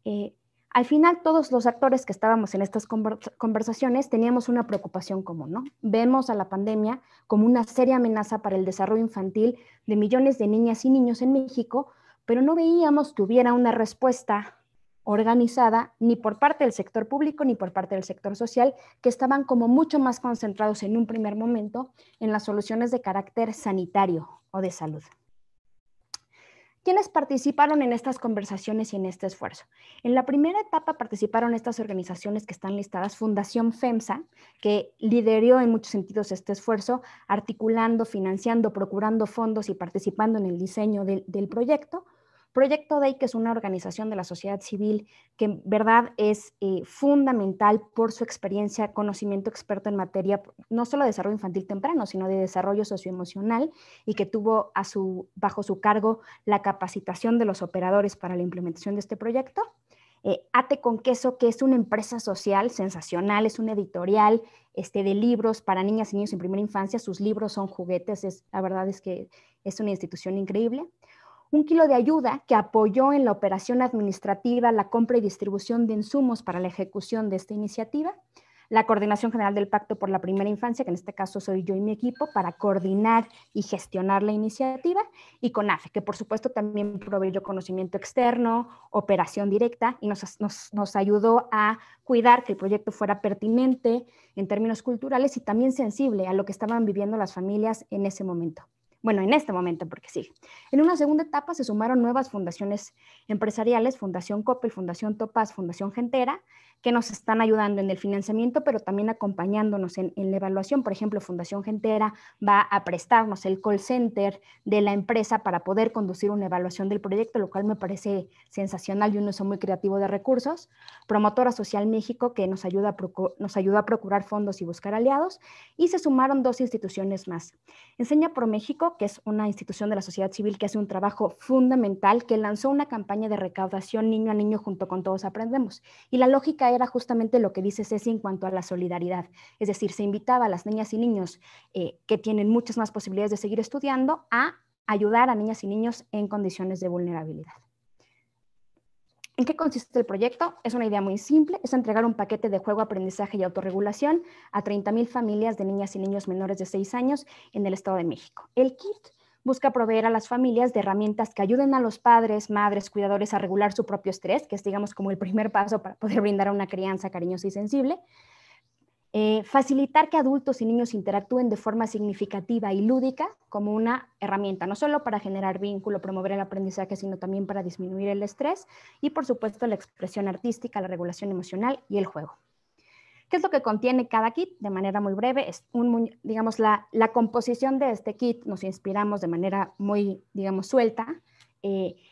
Al final, todos los actores que estábamos en estas conversaciones teníamos una preocupación común, ¿no? Vemos a la pandemia como una seria amenaza para el desarrollo infantil de millones de niñas y niños en México, pero no veíamos que hubiera una respuesta organizada ni por parte del sector público ni por parte del sector social, que estaban como mucho más concentrados en un primer momento en las soluciones de carácter sanitario o de salud. ¿Quiénes participaron en estas conversaciones y en este esfuerzo? En la primera etapa participaron estas organizaciones que están listadas, Fundación FEMSA, que lideró en muchos sentidos este esfuerzo, articulando, financiando, procurando fondos y participando en el diseño del proyecto. Proyecto DEI, que es una organización de la sociedad civil que en verdad es fundamental por su experiencia, conocimiento experto en materia no solo de desarrollo infantil temprano, sino de desarrollo socioemocional, y que tuvo bajo su cargo la capacitación de los operadores para la implementación de este proyecto. Ate con Queso, que es una empresa social sensacional, es un editorial de libros para niñas y niños en primera infancia, sus libros son juguetes, la verdad es que es una institución increíble. Un Kilo de Ayuda, que apoyó en la operación administrativa, la compra y distribución de insumos para la ejecución de esta iniciativa. La Coordinación General del Pacto por la Primera Infancia, que en este caso soy yo y mi equipo, para coordinar y gestionar la iniciativa. Y CONAFE, que por supuesto también proveyó conocimiento externo, operación directa, y nos ayudó a cuidar que el proyecto fuera pertinente en términos culturales y también sensible a lo que estaban viviendo las familias en ese momento. Bueno, en este momento, porque sí. En una segunda etapa se sumaron nuevas fundaciones empresariales, Fundación Coppel, Fundación Topaz, Fundación Gentera, que nos están ayudando en el financiamiento, pero también acompañándonos en la evaluación. Por ejemplo, Fundación Gentera va a prestarnos el call center de la empresa para poder conducir una evaluación del proyecto, lo cual me parece sensacional y un uso muy creativo de recursos. Promotora Social México, que nos ayuda a procurar fondos y buscar aliados. Y se sumaron 2 instituciones más. Enseña por México, que es una institución de la sociedad civil que hace un trabajo fundamental, que lanzó una campaña de recaudación niño a niño junto con Todos Aprendemos. Y la lógica era justamente lo que dice Ceci en cuanto a la solidaridad. Es decir, se invitaba a las niñas y niños que tienen muchas más posibilidades de seguir estudiando a ayudar a niñas y niños en condiciones de vulnerabilidad. ¿En qué consiste el proyecto? Es una idea muy simple, es entregar un paquete de juego, aprendizaje y autorregulación a 30,000 familias de niñas y niños menores de 6 años en el Estado de México. El kit busca proveer a las familias de herramientas que ayuden a los padres, madres, cuidadores a regular su propio estrés, que es, digamos, como el primer paso para poder brindar a una crianza cariñosa y sensible. Facilitar que adultos y niños interactúen de forma significativa y lúdica como una herramienta, no solo para generar vínculo, promover el aprendizaje, sino también para disminuir el estrés y, por supuesto, la expresión artística, la regulación emocional y el juego. ¿Qué es lo que contiene cada kit? De manera muy breve, es digamos, la composición de este kit nos inspiramos de manera muy, digamos, suelta en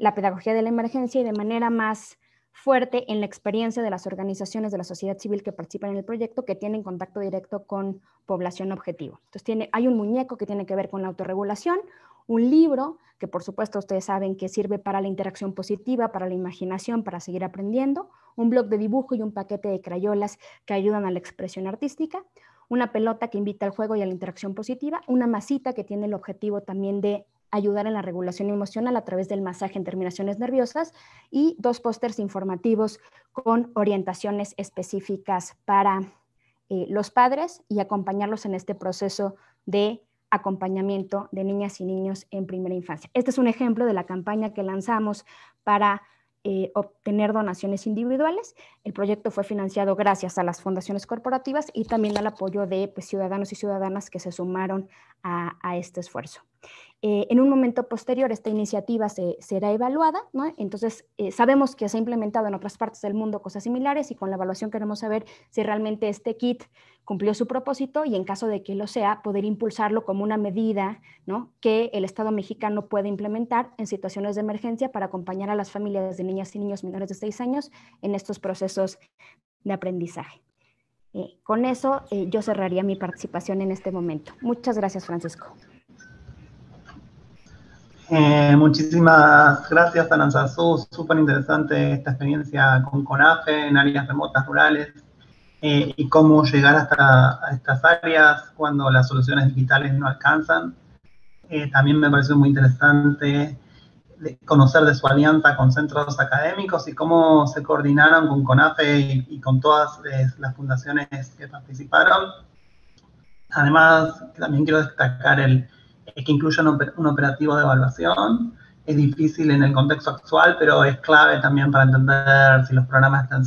la pedagogía de la emergencia y de manera más fuerte en la experiencia de las organizaciones de la sociedad civil que participan en el proyecto, que tienen contacto directo con población objetivo. Entonces hay un muñeco que tiene que ver con la autorregulación, un libro que por supuesto ustedes saben que sirve para la interacción positiva, para la imaginación, para seguir aprendiendo, un blog de dibujo y un paquete de crayolas que ayudan a la expresión artística, una pelota que invita al juego y a la interacción positiva, una masita que tiene el objetivo también de ayudar en la regulación emocional a través del masaje en terminaciones nerviosas y dos pósters informativos con orientaciones específicas para los padres y acompañarlos en este proceso de acompañamiento de niñas y niños en primera infancia. Este es un ejemplo de la campaña que lanzamos para obtener donaciones individuales. El proyecto fue financiado gracias a las fundaciones corporativas y también al apoyo de ciudadanos y ciudadanas que se sumaron a este esfuerzo. En un momento posterior esta iniciativa será evaluada, ¿no? Entonces sabemos que se ha implementado en otras partes del mundo cosas similares y con la evaluación queremos saber si realmente este kit cumplió su propósito y en caso de que lo sea, poder impulsarlo como una medida, ¿no?, que el Estado mexicano puede implementar en situaciones de emergencia para acompañar a las familias de niñas y niños menores de 6 años en estos procesos de aprendizaje. Con eso yo cerraría mi participación en este momento. Muchas gracias, Francisco. Muchísimas gracias, Aranzazú. Súper interesante esta experiencia con CONAFE en áreas remotas rurales y cómo llegar hasta estas áreas cuando las soluciones digitales no alcanzan. También me pareció muy interesante conocer de su alianza con centros académicos y cómo se coordinaron con CONAFE y con todas las fundaciones que participaron. Además, también quiero destacar que incluyan un operativo de evaluación. Es difícil en el contexto actual, pero es clave también para entender si los programas están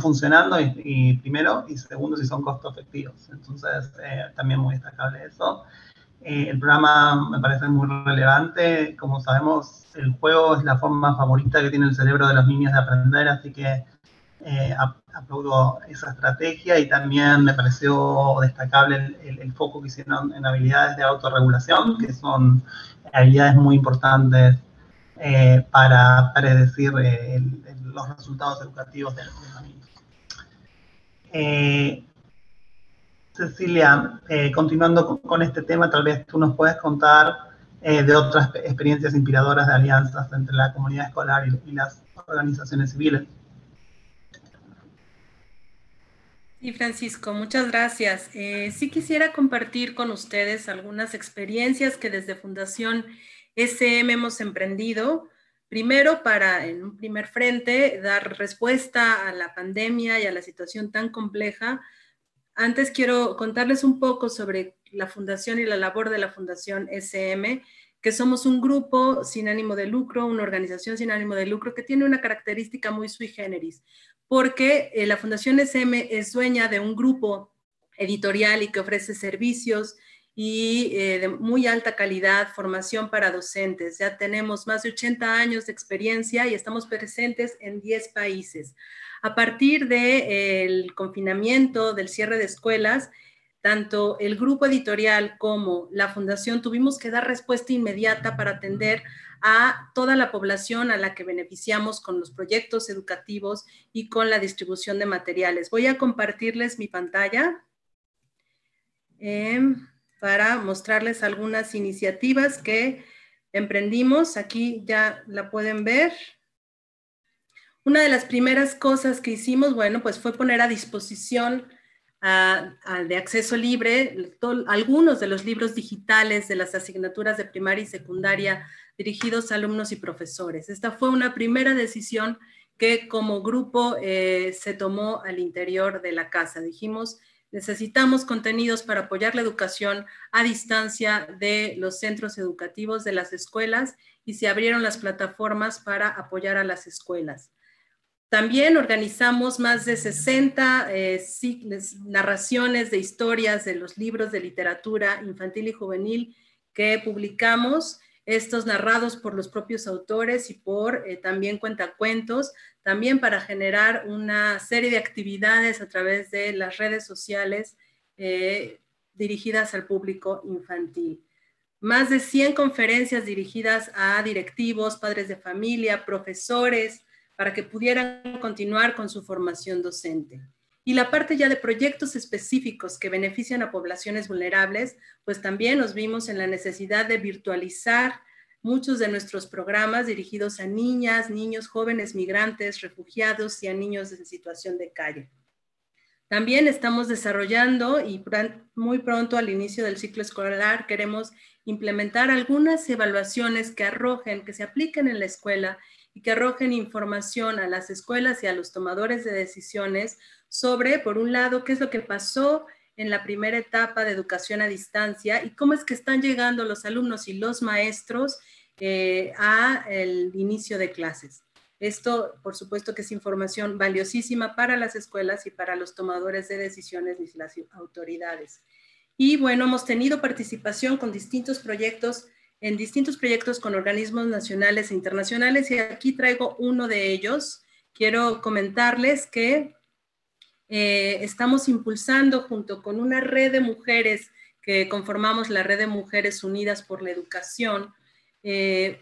funcionando, y primero, y segundo, si son costo efectivos. Entonces, también muy destacable eso. El programa me parece muy relevante. Como sabemos, el juego es la forma favorita que tiene el cerebro de los niños de aprender, así que aplaudo esa estrategia y también me pareció destacable el foco que hicieron en habilidades de autorregulación, que son habilidades muy importantes para predecir los resultados educativos de los niños. Cecilia, continuando con este tema, tal vez tú nos puedes contar de otras experiencias inspiradoras de alianzas entre la comunidad escolar y las organizaciones civiles. Sí, Francisco, muchas gracias. Sí quisiera compartir con ustedes algunas experiencias que desde Fundación SM hemos emprendido. Primero, para en un primer frente, dar respuesta a la pandemia y a la situación tan compleja. Antes quiero contarles un poco sobre la Fundación y la labor de la Fundación SM, que somos un grupo sin ánimo de lucro, una organización sin ánimo de lucro que tiene una característica muy sui generis, porque la Fundación SM es dueña de un grupo editorial y que ofrece servicios y de muy alta calidad, formación para docentes. Ya tenemos más de 80 años de experiencia y estamos presentes en 10 países. A partir del confinamiento, del cierre de escuelas, tanto el grupo editorial como la fundación tuvimos que dar respuesta inmediata para atender a toda la población a la que beneficiamos con los proyectos educativos y con la distribución de materiales. Voy a compartirles mi pantalla para mostrarles algunas iniciativas que emprendimos. Aquí ya la pueden ver. Una de las primeras cosas que hicimos, bueno, pues fue poner a disposición de acceso libre algunos de los libros digitales de las asignaturas de primaria y secundaria dirigidos a alumnos y profesores. Esta fue una primera decisión que como grupo se tomó al interior de la casa. Dijimos, necesitamos contenidos para apoyar la educación a distancia de los centros educativos de las escuelas y se abrieron las plataformas para apoyar a las escuelas. También organizamos más de 60 narraciones de historias de los libros de literatura infantil y juvenil que publicamos, estos narrados por los propios autores y por también cuentacuentos, también para generar una serie de actividades a través de las redes sociales dirigidas al público infantil. Más de 100 conferencias dirigidas a directivos, padres de familia, profesores, para que pudieran continuar con su formación docente. Y la parte ya de proyectos específicos que benefician a poblaciones vulnerables, pues también nos vimos en la necesidad de virtualizar muchos de nuestros programas dirigidos a niñas, niños, jóvenes, migrantes, refugiados y a niños en situación de calle. También estamos desarrollando y muy pronto al inicio del ciclo escolar queremos implementar algunas evaluaciones que arrojen, que se apliquen en la escuela y que arrojen información a las escuelas y a los tomadores de decisiones sobre, por un lado, qué es lo que pasó en la primera etapa de educación a distancia y cómo es que están llegando los alumnos y los maestros al inicio de clases. Esto, por supuesto, que es información valiosísima para las escuelas y para los tomadores de decisiones y las autoridades. Y bueno, hemos tenido participación con distintos proyectos con organismos nacionales e internacionales, y aquí traigo uno de ellos. Quiero comentarles que estamos impulsando junto con una red de mujeres que conformamos la Red de Mujeres Unidas por la Educación, que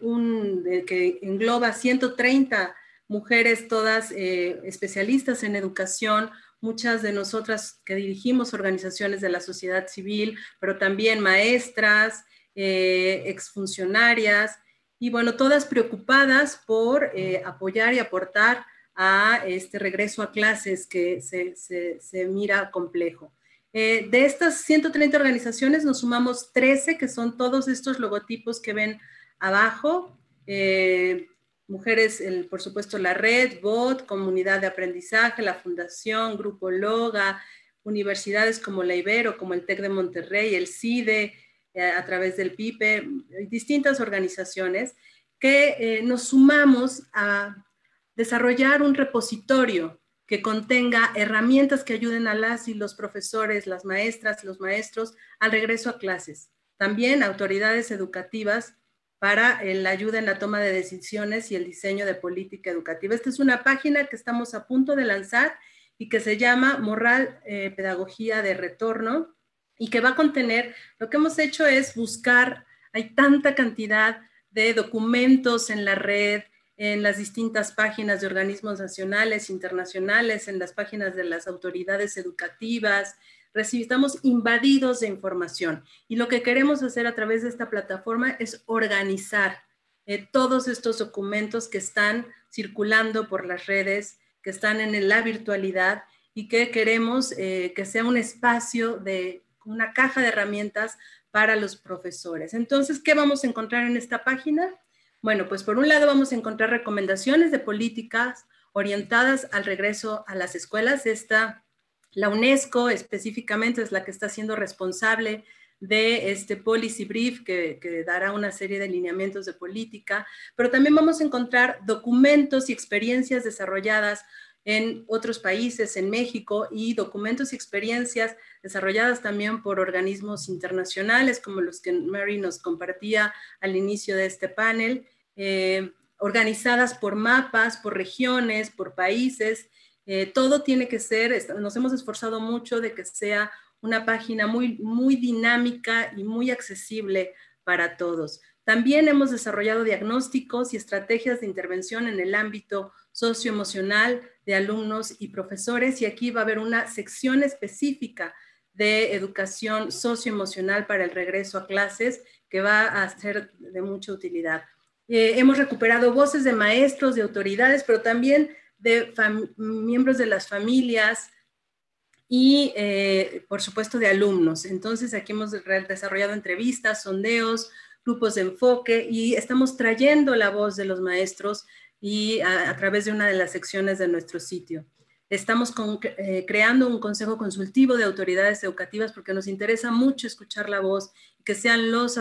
engloba 130 mujeres, todas especialistas en educación, muchas de nosotras que dirigimos organizaciones de la sociedad civil, pero también maestras, exfuncionarias, y bueno, todas preocupadas por apoyar y aportar a este regreso a clases que se mira complejo. De estas 130 organizaciones nos sumamos 13, que son todos estos logotipos que ven abajo. Mujeres, por supuesto, la red, BOT, Comunidad de Aprendizaje, la Fundación, Grupo Loga, universidades como la Ibero, como el TEC de Monterrey, el CIDE, a través del PIPE, distintas organizaciones que nos sumamos a desarrollar un repositorio que contenga herramientas que ayuden a las y los profesores, las maestras, los maestros al regreso a clases. También autoridades educativas para la ayuda en la toma de decisiones y el diseño de política educativa. Esta es una página que estamos a punto de lanzar y que se llama Morral Pedagogía de Retorno, y que va a contener, lo que hemos hecho es buscar, hay tanta cantidad de documentos en la red, en las distintas páginas de organismos nacionales, internacionales, en las páginas de las autoridades educativas, estamos invadidos de información. Y lo que queremos hacer a través de esta plataforma es organizar todos estos documentos que están circulando por las redes, que están en la virtualidad, y que queremos que sea un espacio de una caja de herramientas para los profesores. Entonces, ¿qué vamos a encontrar en esta página? Bueno, pues por un lado vamos a encontrar recomendaciones de políticas orientadas al regreso a las escuelas. La UNESCO específicamente es la que está siendo responsable de este policy brief que dará una serie de lineamientos de política, pero también vamos a encontrar documentos y experiencias desarrolladas en otros países, en México, y documentos y experiencias desarrolladas también por organismos internacionales, como los que Mary nos compartía al inicio de este panel, organizadas por mapas, por regiones, por países. Todo tiene que ser, nos hemos esforzado mucho de que sea una página muy, muy dinámica y muy accesible para todos. También hemos desarrollado diagnósticos y estrategias de intervención en el ámbito socioemocional de alumnos y profesores, y aquí va a haber una sección específica de educación socioemocional para el regreso a clases que va a ser de mucha utilidad. Hemos recuperado voces de maestros, de autoridades, pero también de miembros de las familias y, por supuesto, de alumnos. Entonces, aquí hemos desarrollado entrevistas, sondeos, grupos de enfoque, y estamos trayendo la voz de los maestros y a través de una de las secciones de nuestro sitio. Estamos creando un consejo consultivo de autoridades educativas porque nos interesa mucho escuchar la voz, que sean los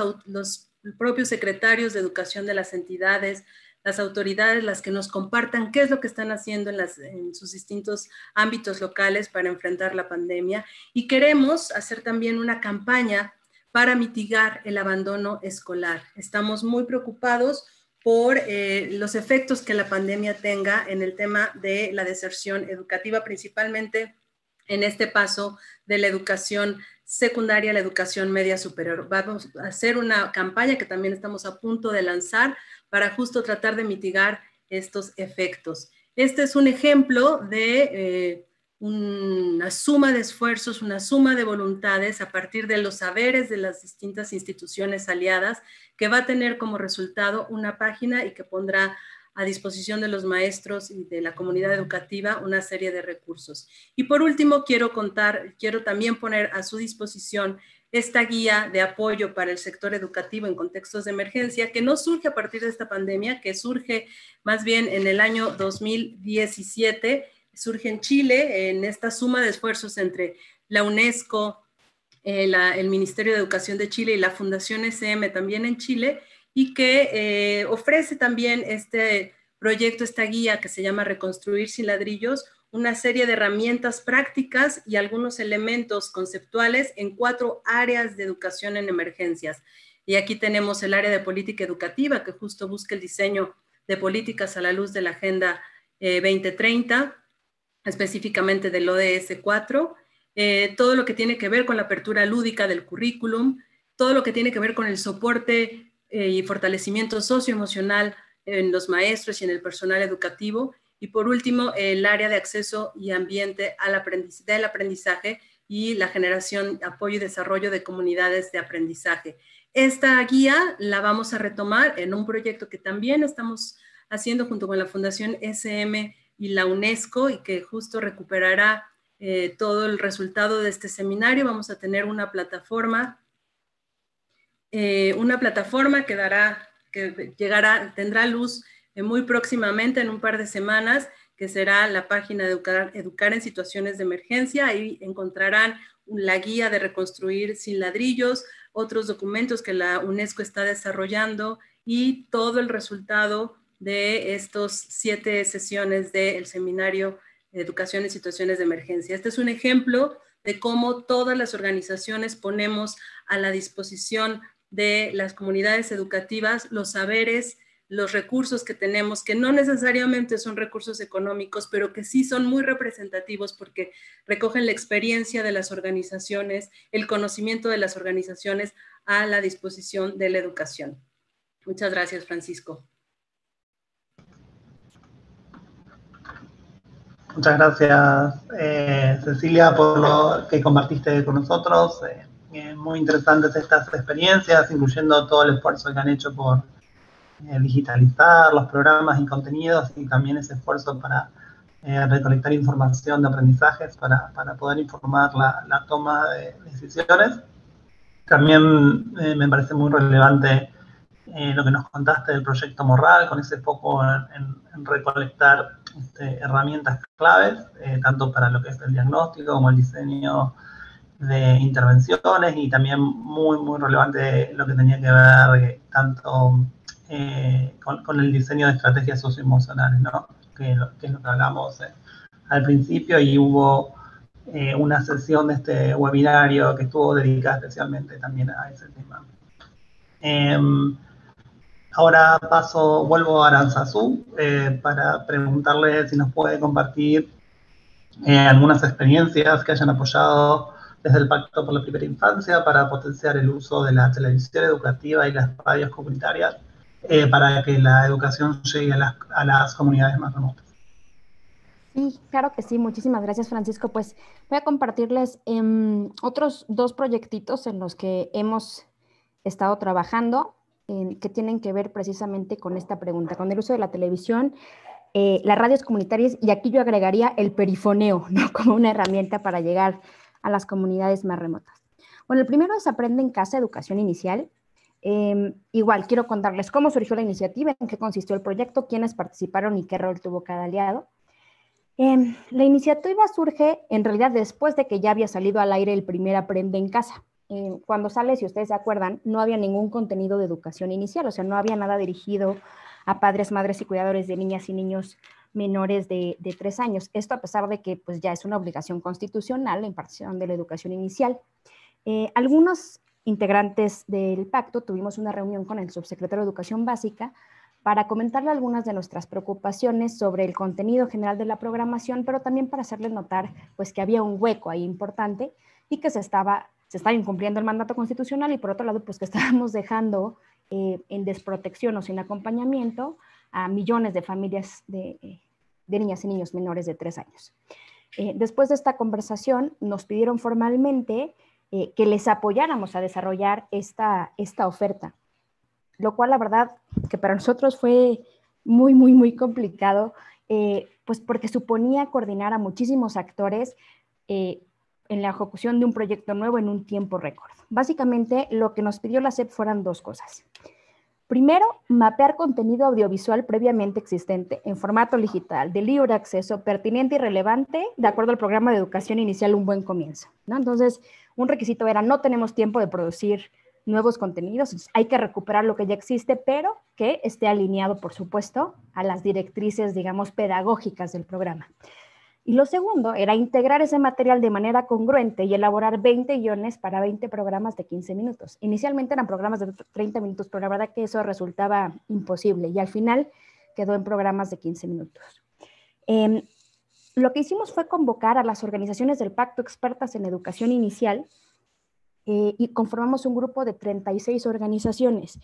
propios secretarios de educación de las entidades, las autoridades, las que nos compartan qué es lo que están haciendo en sus distintos ámbitos locales para enfrentar la pandemia. Y queremos hacer también una campaña para mitigar el abandono escolar. Estamos muy preocupados por los efectos que la pandemia tenga en el tema de la deserción educativa, principalmente en este paso de la educación secundaria a la educación media superior. Vamos a hacer una campaña que también estamos a punto de lanzar para justo tratar de mitigar estos efectos. Este es un ejemplo de una suma de esfuerzos, una suma de voluntades a partir de los saberes de las distintas instituciones aliadas, que va a tener como resultado una página y que pondrá a disposición de los maestros y de la comunidad educativa una serie de recursos. Y por último, quiero también poner a su disposición esta guía de apoyo para el sector educativo en contextos de emergencia, que no surge a partir de esta pandemia, que surge más bien en el año 2017, surge en Chile, en esta suma de esfuerzos entre la UNESCO, el Ministerio de Educación de Chile y la Fundación SM también en Chile, y que ofrece también este proyecto, esta guía que se llama Reconstruir sin ladrillos, una serie de herramientas prácticas y algunos elementos conceptuales en 4 áreas de educación en emergencias. Y aquí tenemos el área de política educativa, que justo busca el diseño de políticas a la luz de la Agenda 2030, específicamente del ODS 4, todo lo que tiene que ver con la apertura lúdica del currículum, todo lo que tiene que ver con el soporte y fortalecimiento socioemocional en los maestros y en el personal educativo, y por último el área de acceso y ambiente del aprendizaje y la generación, apoyo y desarrollo de comunidades de aprendizaje. Esta guía la vamos a retomar en un proyecto que también estamos haciendo junto con la Fundación SM y la UNESCO, y que justo recuperará todo el resultado de este seminario. Vamos a tener una plataforma que tendrá luz muy próximamente, en un par de semanas, que será la página de Educar en Situaciones de Emergencia. Ahí encontrarán la guía de Reconstruir sin ladrillos, otros documentos que la UNESCO está desarrollando y todo el resultado de estos 7 sesiones del seminario de Educación en Situaciones de Emergencia. Este es un ejemplo de cómo todas las organizaciones ponemos a la disposición de las comunidades educativas los saberes, los recursos que tenemos, que no necesariamente son recursos económicos, pero que sí son muy representativos porque recogen la experiencia de las organizaciones, el conocimiento de las organizaciones a la disposición de la educación. Muchas gracias, Francisco. Muchas gracias, Cecilia, por lo que compartiste con nosotros. Muy interesantes estas experiencias, incluyendo todo el esfuerzo que han hecho por digitalizar los programas y contenidos, y también ese esfuerzo para recolectar información de aprendizajes para poder informar la toma de decisiones. También me parece muy relevante lo que nos contaste del proyecto Morral, con ese foco en recolectar herramientas claves, tanto para lo que es el diagnóstico como el diseño de intervenciones, y también muy, muy relevante lo que tenía que ver tanto con el diseño de estrategias socioemocionales, ¿no? Que es lo que hablamos al principio, y hubo una sesión de este webinario que estuvo dedicada especialmente también a ese tema. Ahora vuelvo a Aranzazú para preguntarle si nos puede compartir algunas experiencias que hayan apoyado desde el Pacto por la Primera Infancia para potenciar el uso de la televisión educativa y las radios comunitarias para que la educación llegue a las comunidades más remotas. Sí, claro que sí. Muchísimas gracias, Francisco. Pues voy a compartirles otros 2 proyectitos en los que hemos estado trabajando, que tienen que ver precisamente con esta pregunta, con el uso de la televisión, las radios comunitarias, y aquí yo agregaría el perifoneo, ¿no? Como una herramienta para llegar a las comunidades más remotas. Bueno, el primero es Aprende en Casa, Educación Inicial. Igual, quiero contarles cómo surgió la iniciativa, en qué consistió el proyecto, quiénes participaron y qué rol tuvo cada aliado. La iniciativa surge, en realidad, después de que ya había salido al aire el primer Aprende en Casa. Cuando sale, si ustedes se acuerdan, no había ningún contenido de educación inicial, o sea, no había nada dirigido a padres, madres y cuidadores de niñas y niños menores de 3 años. Esto a pesar de que pues, ya es una obligación constitucional la impartición de la educación inicial. Algunos integrantes del pacto tuvimos una reunión con el subsecretario de Educación Básica para comentarle algunas de nuestras preocupaciones sobre el contenido general de la programación, pero también para hacerle notar pues, que había un hueco ahí importante y que se estaba incumpliendo el mandato constitucional y por otro lado, pues que estábamos dejando en desprotección o sin acompañamiento a millones de familias de niñas y niños menores de 3 años. Después de esta conversación, nos pidieron formalmente que les apoyáramos a desarrollar esta oferta, lo cual la verdad que para nosotros fue muy, muy, muy complicado, pues porque suponía coordinar a muchísimos actores en la ejecución de un proyecto nuevo en un tiempo récord. Básicamente, lo que nos pidió la SEP fueran 2 cosas. Primero, mapear contenido audiovisual previamente existente en formato digital, de libre acceso, pertinente y relevante, de acuerdo al programa de educación inicial Un Buen Comienzo, ¿no? Entonces, un requisito era, no tenemos tiempo de producir nuevos contenidos, hay que recuperar lo que ya existe, pero que esté alineado, por supuesto, a las directrices, digamos, pedagógicas del programa. Y lo segundo era integrar ese material de manera congruente y elaborar 20 guiones para 20 programas de 15 minutos. Inicialmente eran programas de 30 minutos, pero la verdad que eso resultaba imposible y al final quedó en programas de 15 minutos. Lo que hicimos fue convocar a las organizaciones del Pacto Expertas en Educación Inicial y conformamos un grupo de 36 organizaciones.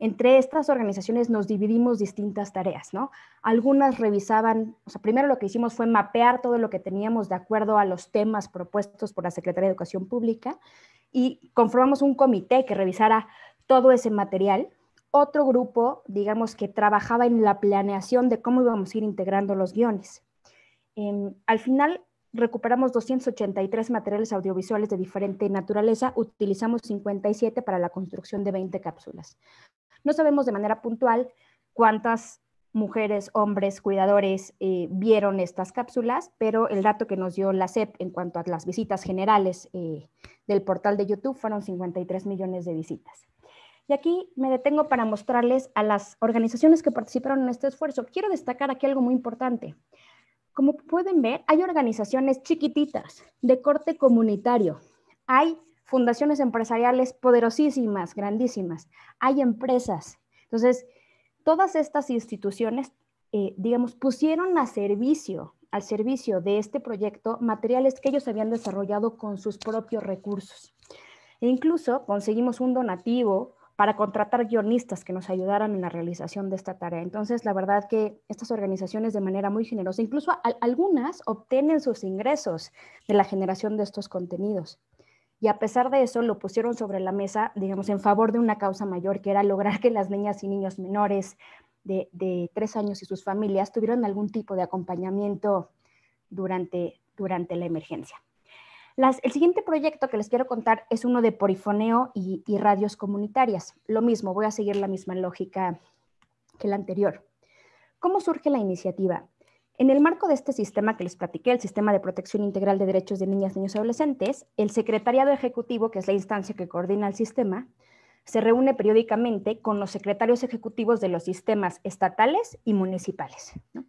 Entre estas organizaciones nos dividimos distintas tareas, ¿no? Algunas revisaban, o sea, primero lo que hicimos fue mapear todo lo que teníamos de acuerdo a los temas propuestos por la Secretaría de Educación Pública y conformamos un comité que revisara todo ese material. Otro grupo, digamos, que trabajaba en la planeación de cómo íbamos a ir integrando los guiones. Al final recuperamos 283 materiales audiovisuales de diferente naturaleza, utilizamos 57 para la construcción de 20 cápsulas. No sabemos de manera puntual cuántas mujeres, hombres, cuidadores vieron estas cápsulas, pero el dato que nos dio la SEP en cuanto a las visitas generales del portal de YouTube fueron 53 millones de visitas. Y aquí me detengo para mostrarles a las organizaciones que participaron en este esfuerzo. Quiero destacar aquí algo muy importante. Como pueden ver, hay organizaciones chiquititas de corte comunitario, hay fundaciones empresariales poderosísimas, grandísimas, hay empresas. Entonces, todas estas instituciones, digamos, pusieron al servicio de este proyecto materiales que ellos habían desarrollado con sus propios recursos. E incluso conseguimos un donativo para contratar guionistas que nos ayudaran en la realización de esta tarea. Entonces, la verdad que estas organizaciones de manera muy generosa, incluso algunas obtienen sus ingresos de la generación de estos contenidos. Y a pesar de eso, lo pusieron sobre la mesa, digamos, en favor de una causa mayor, que era lograr que las niñas y niños menores de 3 años y sus familias tuvieran algún tipo de acompañamiento durante la emergencia. El siguiente proyecto que les quiero contar es uno de polifoneo y radios comunitarias. Lo mismo, voy a seguir la misma lógica que la anterior. ¿Cómo surge la iniciativa? En el marco de este sistema que les platiqué, el Sistema de Protección Integral de Derechos de Niñas, Niños y Adolescentes, el Secretariado Ejecutivo, que es la instancia que coordina el sistema, se reúne periódicamente con los secretarios ejecutivos de los sistemas estatales y municipales, ¿no?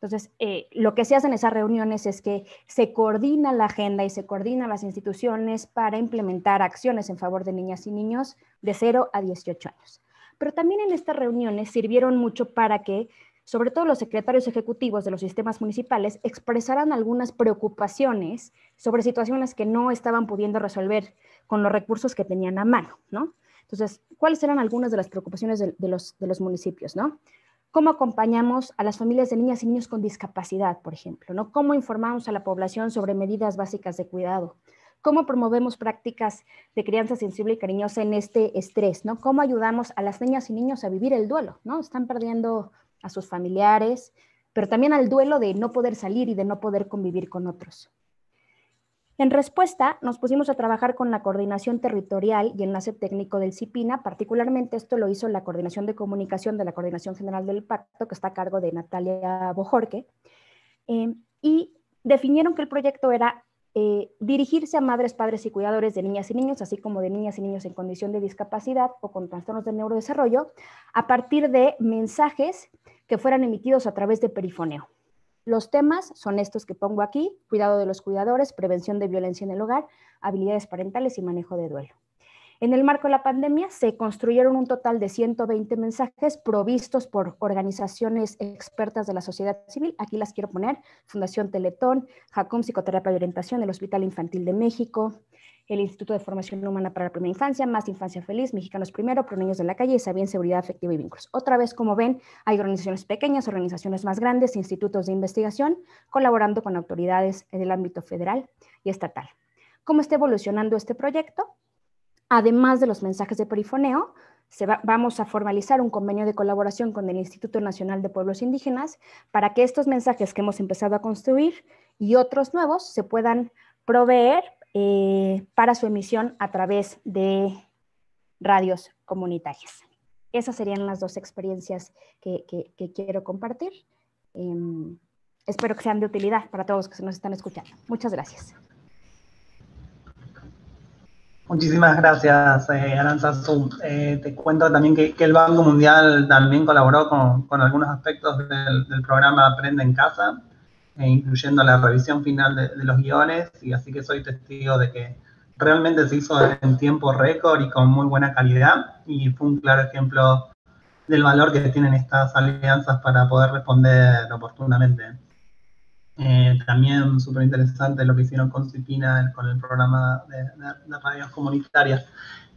Entonces, lo que se hace en esas reuniones es que se coordina la agenda y se coordinan las instituciones para implementar acciones en favor de niñas y niños de 0 a 18 años. Pero también en estas reuniones sirvieron mucho para que sobre todo los secretarios ejecutivos de los sistemas municipales expresaran algunas preocupaciones sobre situaciones que no estaban pudiendo resolver con los recursos que tenían a mano, ¿no? Entonces, ¿cuáles eran algunas de las preocupaciones de los municipios, ¿no? ¿Cómo acompañamos a las familias de niñas y niños con discapacidad, por ejemplo, ¿no? ¿Cómo informamos a la población sobre medidas básicas de cuidado? ¿Cómo promovemos prácticas de crianza sensible y cariñosa en este estrés, ¿no? ¿Cómo ayudamos a las niñas y niños a vivir el duelo, ¿no? Están perdiendo a sus familiares, pero también al duelo de no poder salir y de no poder convivir con otros. En respuesta, nos pusimos a trabajar con la coordinación territorial y enlace técnico del CIPINA, particularmente esto lo hizo la coordinación de comunicación de la Coordinación General del Pacto, que está a cargo de Natalia Bojorque, y definieron que el proyecto era dirigirse a madres, padres y cuidadores de niñas y niños, así como de niñas y niños en condición de discapacidad o con trastornos de neurodesarrollo, a partir de mensajes que fueran emitidos a través de perifoneo. Los temas son estos que pongo aquí: cuidado de los cuidadores, prevención de violencia en el hogar, habilidades parentales y manejo de duelo. En el marco de la pandemia se construyeron un total de 120 mensajes provistos por organizaciones expertas de la sociedad civil. Aquí las quiero poner: Fundación Teletón, Jacom Psicoterapia y Orientación, el Hospital Infantil de México, el Instituto de Formación Humana para la Primera Infancia, Más Infancia Feliz, Mexicanos Primero, Pro Niños de la Calle y Sabien Seguridad Afectiva y Vínculos. Otra vez, como ven, hay organizaciones pequeñas, organizaciones más grandes, institutos de investigación, colaborando con autoridades en el ámbito federal y estatal. ¿Cómo está evolucionando este proyecto? Además de los mensajes de perifoneo, vamos a formalizar un convenio de colaboración con el Instituto Nacional de Pueblos Indígenas para que estos mensajes que hemos empezado a construir y otros nuevos se puedan proveer para su emisión a través de radios comunitarias. Esas serían las dos experiencias que quiero compartir. Espero que sean de utilidad para todos los que nos están escuchando. Muchas gracias. Muchísimas gracias, Aranzazú. Te cuento también que el Banco Mundial también colaboró con algunos aspectos del programa Aprende en Casa, incluyendo la revisión final de los guiones, y así que soy testigo de que realmente se hizo en tiempo récord y con muy buena calidad, y fue un claro ejemplo del valor que tienen estas alianzas para poder responder oportunamente. También súper interesante lo que hicieron con Cipina con el programa de radios comunitarias.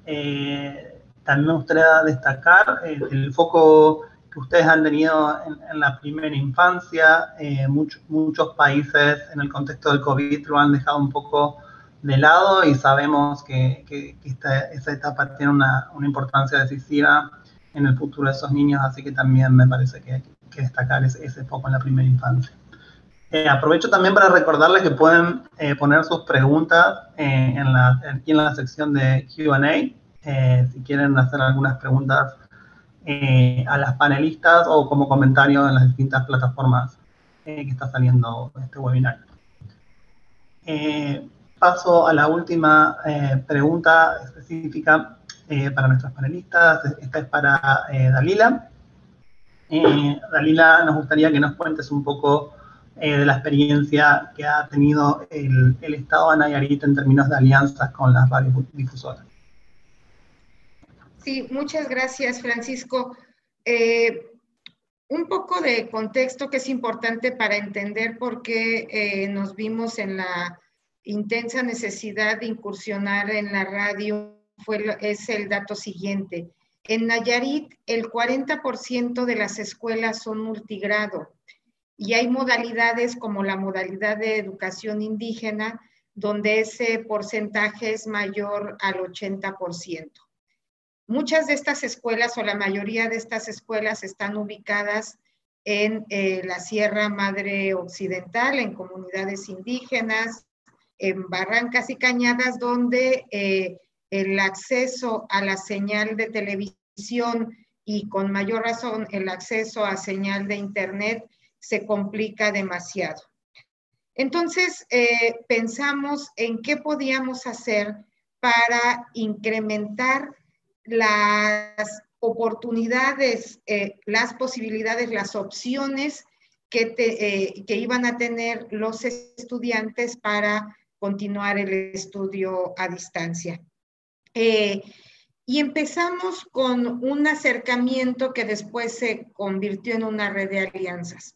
También me gustaría destacar el foco que ustedes han tenido en la primera infancia. Muchos países en el contexto del COVID lo han dejado un poco de lado y sabemos que esa etapa tiene una importancia decisiva en el futuro de esos niños, así que también me parece que hay que destacar ese foco en la primera infancia. Aprovecho también para recordarles que pueden poner sus preguntas aquí en la sección de Q&A, si quieren hacer algunas preguntas a las panelistas o como comentario en las distintas plataformas que está saliendo este webinar. Paso a la última pregunta específica para nuestras panelistas. Esta es para Dalila. Dalila, nos gustaría que nos cuentes un poco de la experiencia que ha tenido el Estado de Nayarit en términos de alianzas con las radiodifusoras. Sí, muchas gracias, Francisco. Un poco de contexto que es importante para entender por qué nos vimos en la intensa necesidad de incursionar en la radio es el dato siguiente. En Nayarit, el 40% de las escuelas son multigrado y hay modalidades como la modalidad de educación indígena, donde ese porcentaje es mayor al 80%. Muchas de estas escuelas o la mayoría de estas escuelas están ubicadas en la Sierra Madre Occidental, en comunidades indígenas, en barrancas y cañadas donde el acceso a la señal de televisión y con mayor razón el acceso a señal de internet se complica demasiado. Entonces pensamos en qué podíamos hacer para incrementar las oportunidades, las posibilidades, las opciones que iban a tener los estudiantes para continuar el estudio a distancia. Y empezamos con un acercamiento que después se convirtió en una red de alianzas.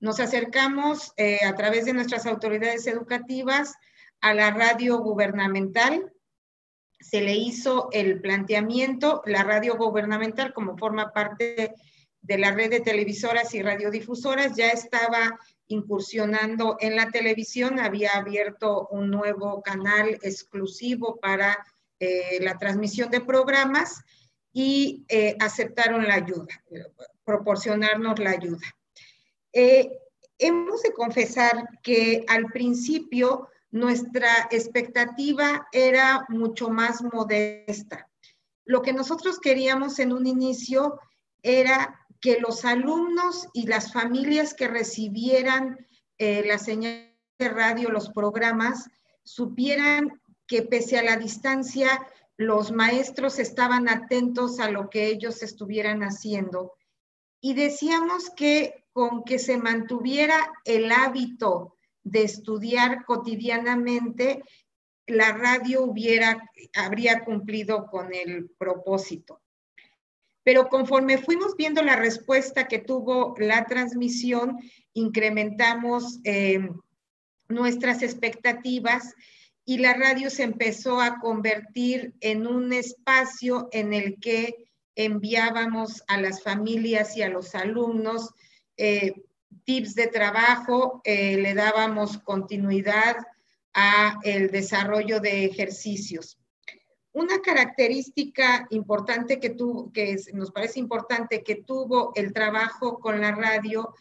Nos acercamos a través de nuestras autoridades educativas a la radio gubernamental. Se le hizo el planteamiento, la radio gubernamental, como forma parte de la red de televisoras y radiodifusoras, ya estaba incursionando en la televisión, había abierto un nuevo canal exclusivo para la transmisión de programas y aceptaron la ayuda, proporcionarnos la ayuda. Hemos de confesar que al principio nuestra expectativa era mucho más modesta. Lo que nosotros queríamos en un inicio era que los alumnos y las familias que recibieran la señal de radio, los programas, supieran que pese a la distancia, los maestros estaban atentos a lo que ellos estuvieran haciendo. Y decíamos que con que se mantuviera el hábito de estudiar cotidianamente, la radio habría cumplido con el propósito. Pero conforme fuimos viendo la respuesta que tuvo la transmisión, incrementamos nuestras expectativas y la radio se empezó a convertir en un espacio en el que enviábamos a las familias y a los alumnos tips de trabajo, le dábamos continuidad a el desarrollo de ejercicios. Una característica importante que nos parece importante que tuvo el trabajo con la radio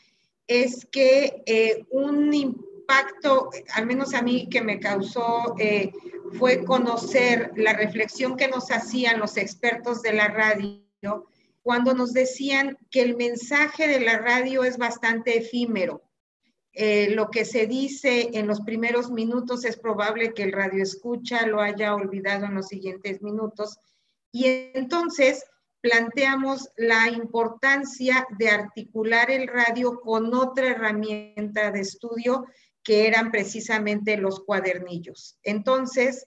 es que un impacto, al menos a mí que me causó, fue conocer la reflexión que nos hacían los expertos de la radio cuando nos decían que el mensaje de la radio es bastante efímero. Lo que se dice en los primeros minutos es probable que el radioescucha lo haya olvidado en los siguientes minutos. Y entonces planteamos la importancia de articular el radio con otra herramienta de estudio que eran precisamente los cuadernillos. Entonces,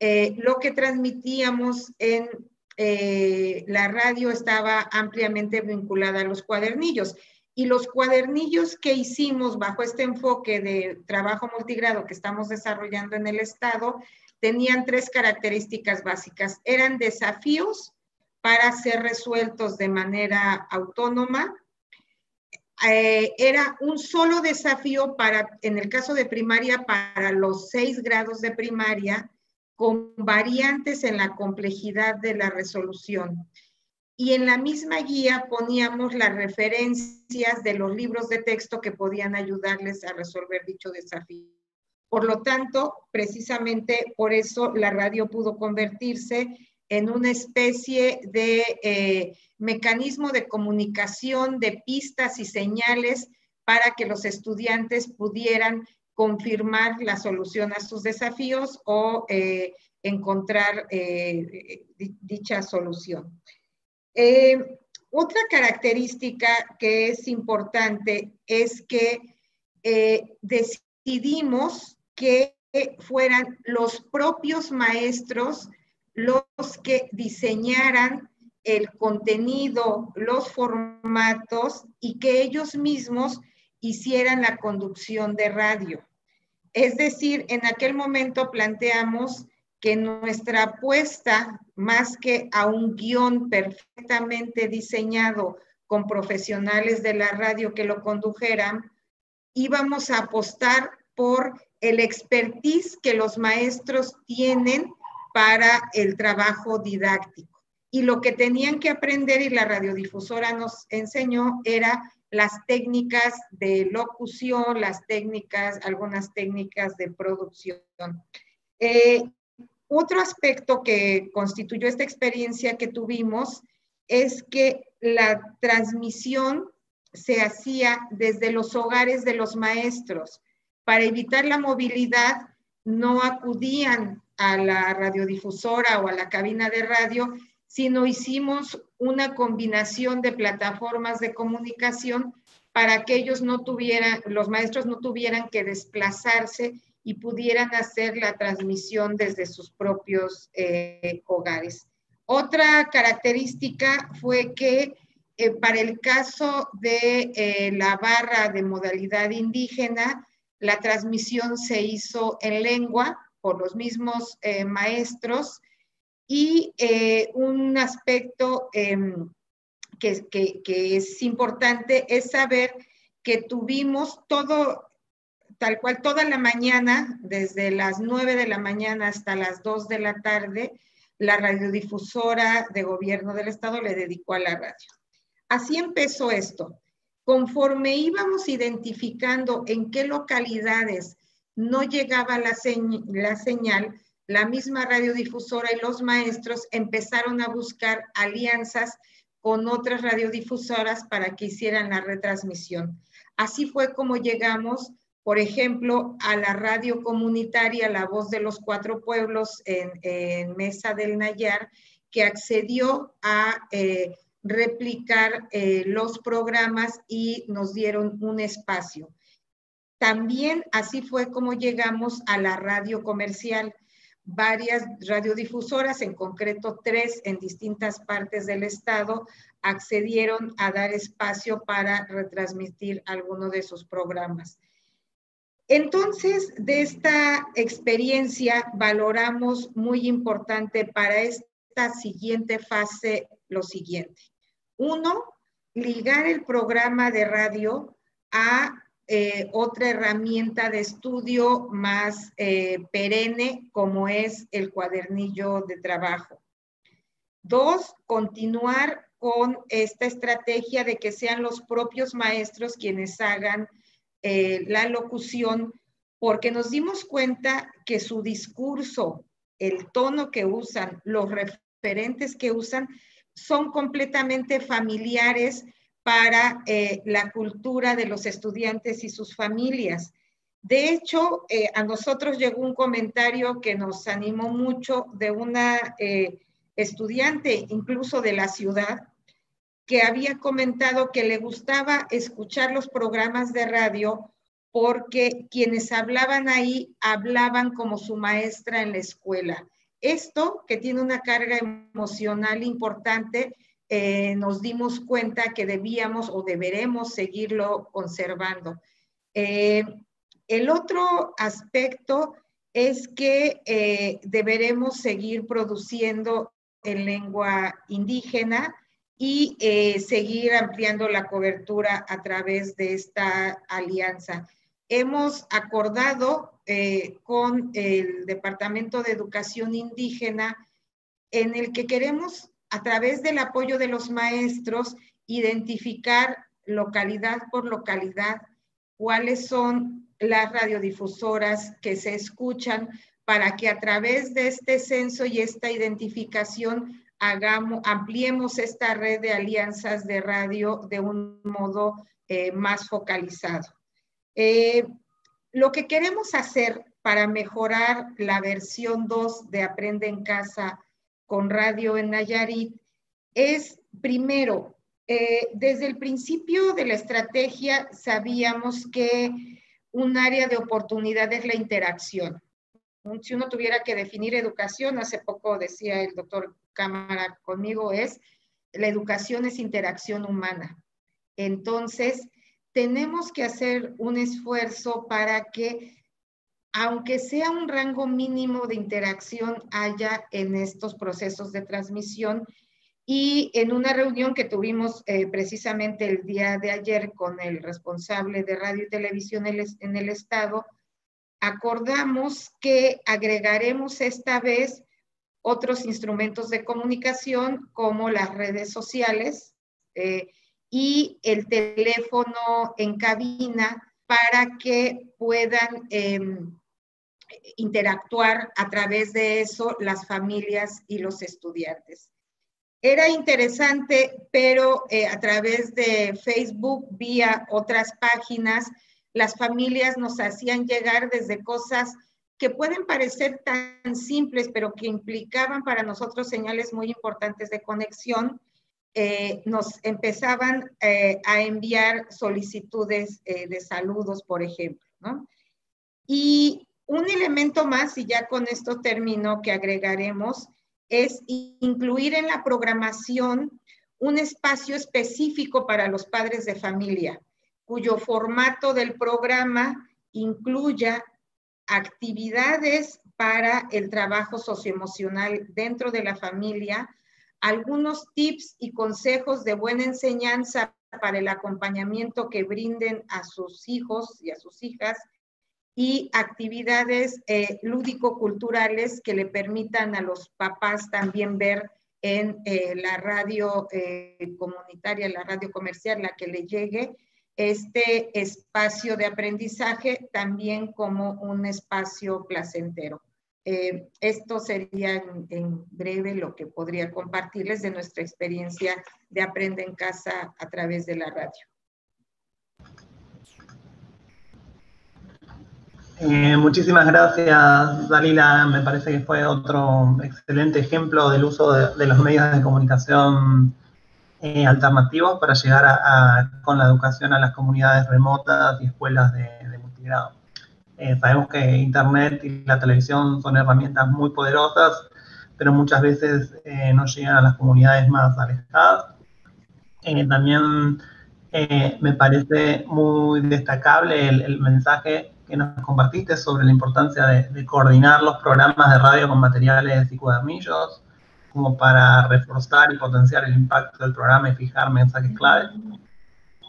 lo que transmitíamos en la radio estaba ampliamente vinculada a los cuadernillos. Y los cuadernillos que hicimos bajo este enfoque de trabajo multigrado que estamos desarrollando en el Estado, tenían tres características básicas. Eran desafíos para ser resueltos de manera autónoma. Era un solo desafío para, en el caso de primaria, para los 6 grados de primaria, con variantes en la complejidad de la resolución. Y en la misma guía poníamos las referencias de los libros de texto que podían ayudarles a resolver dicho desafío. Por lo tanto, precisamente por eso la radio pudo convertirse en una especie de mecanismo de comunicación, de pistas y señales para que los estudiantes pudieran confirmar la solución a sus desafíos o encontrar dicha solución. Otra característica que es importante es que decidimos que fueran los propios maestros los que diseñaran el contenido, los formatos y que ellos mismos hicieran la conducción de radio. Es decir, en aquel momento planteamos que nuestra apuesta, más que a un guión perfectamente diseñado con profesionales de la radio que lo condujeran, íbamos a apostar por el expertise que los maestros tienen para el trabajo didáctico. Y lo que tenían que aprender, y la radiodifusora nos enseñó, era las técnicas de locución, algunas técnicas de producción. Otro aspecto que constituyó esta experiencia que tuvimos es que la transmisión se hacía desde los hogares de los maestros. Para evitar la movilidad, no acudían a la radiodifusora o a la cabina de radio, sino hicimos una combinación de plataformas de comunicación para que los maestros no tuvieran que desplazarse y pudieran hacer la transmisión desde sus propios hogares. Otra característica fue que para el caso de la barra de modalidad indígena, la transmisión se hizo en lengua por los mismos maestros y un aspecto que es importante es saber que tuvimos tal cual toda la mañana, desde las 9 de la mañana hasta las 2 de la tarde, la radiodifusora de gobierno del Estado le dedicó a la radio. Así empezó esto. Conforme íbamos identificando en qué localidades no llegaba la señal, la misma radiodifusora y los maestros empezaron a buscar alianzas con otras radiodifusoras para que hicieran la retransmisión. Así fue como llegamos, por ejemplo, a la radio comunitaria La Voz de los Cuatro Pueblos en Mesa del Nayar, que accedió a replicar los programas y nos dieron un espacio. También así fue como llegamos a la radio comercial. Varias radiodifusoras, en concreto 3 en distintas partes del estado, accedieron a dar espacio para retransmitir alguno de sus programas. Entonces, de esta experiencia valoramos muy importante para esta siguiente fase lo siguiente. Uno, ligar el programa de radio a otra herramienta de estudio más perenne como es el cuadernillo de trabajo. Dos, continuar con esta estrategia de que sean los propios maestros quienes hagan la locución, porque nos dimos cuenta que su discurso, el tono que usan, los referentes que usan, son completamente familiares para la cultura de los estudiantes y sus familias. De hecho, a nosotros llegó un comentario que nos animó mucho de una estudiante, incluso de la ciudad, que había comentado que le gustaba escuchar los programas de radio porque quienes hablaban ahí hablaban como su maestra en la escuela. Esto, que tiene una carga emocional importante, nos dimos cuenta que debíamos o deberemos seguirlo conservando. El otro aspecto es que deberemos seguir produciendo en lengua indígena y seguir ampliando la cobertura a través de esta alianza. Hemos acordado con el Departamento de Educación Indígena en el que queremos, a través del apoyo de los maestros, identificar localidad por localidad cuáles son las radiodifusoras que se escuchan para que a través de este censo y esta identificación ampliemos esta red de alianzas de radio de un modo más focalizado. Lo que queremos hacer para mejorar la versión 2 de Aprende en Casa con radio en Nayarit es, primero, desde el principio de la estrategia sabíamos que un área de oportunidad es la interacción. Si uno tuviera que definir educación, hace poco decía el doctor Cámara conmigo, es la educación es interacción humana. Entonces, tenemos que hacer un esfuerzo para que, aunque sea un rango mínimo de interacción, haya en estos procesos de transmisión. Y en una reunión que tuvimos precisamente el día de ayer con el responsable de radio y televisión en el estado, acordamos que agregaremos esta vez otros instrumentos de comunicación como las redes sociales y el teléfono en cabina para que puedan interactuar a través de eso las familias y los estudiantes. Era interesante, pero a través de Facebook, vía otras páginas, las familias nos hacían llegar desde cosas que pueden parecer tan simples, pero que implicaban para nosotros señales muy importantes de conexión. Nos empezaban a enviar solicitudes de saludos, por ejemplo, ¿no? Y un elemento más, y ya con esto termino, que agregaremos, es incluir en la programación un espacio específico para los padres de familia, cuyo formato del programa incluya actividades para el trabajo socioemocional dentro de la familia, algunos tips y consejos de buena enseñanza para el acompañamiento que brinden a sus hijos y a sus hijas, y actividades lúdico-culturales que le permitan a los papás también ver en la radio comunitaria, la radio comercial, la que le llegue, este espacio de aprendizaje también como un espacio placentero. Esto sería en breve lo que podría compartirles de nuestra experiencia de Aprende en Casa a través de la radio. Muchísimas gracias, Dalila. Me parece que fue otro excelente ejemplo del uso de los medios de comunicación alternativos para llegar con la educación a las comunidades remotas y escuelas de multigrado. Sabemos que Internet y la televisión son herramientas muy poderosas, pero muchas veces no llegan a las comunidades más alejadas. También me parece muy destacable el mensaje que nos compartiste sobre la importancia de coordinar los programas de radio con materiales y cuadernillos, como para reforzar y potenciar el impacto del programa y fijar mensajes clave.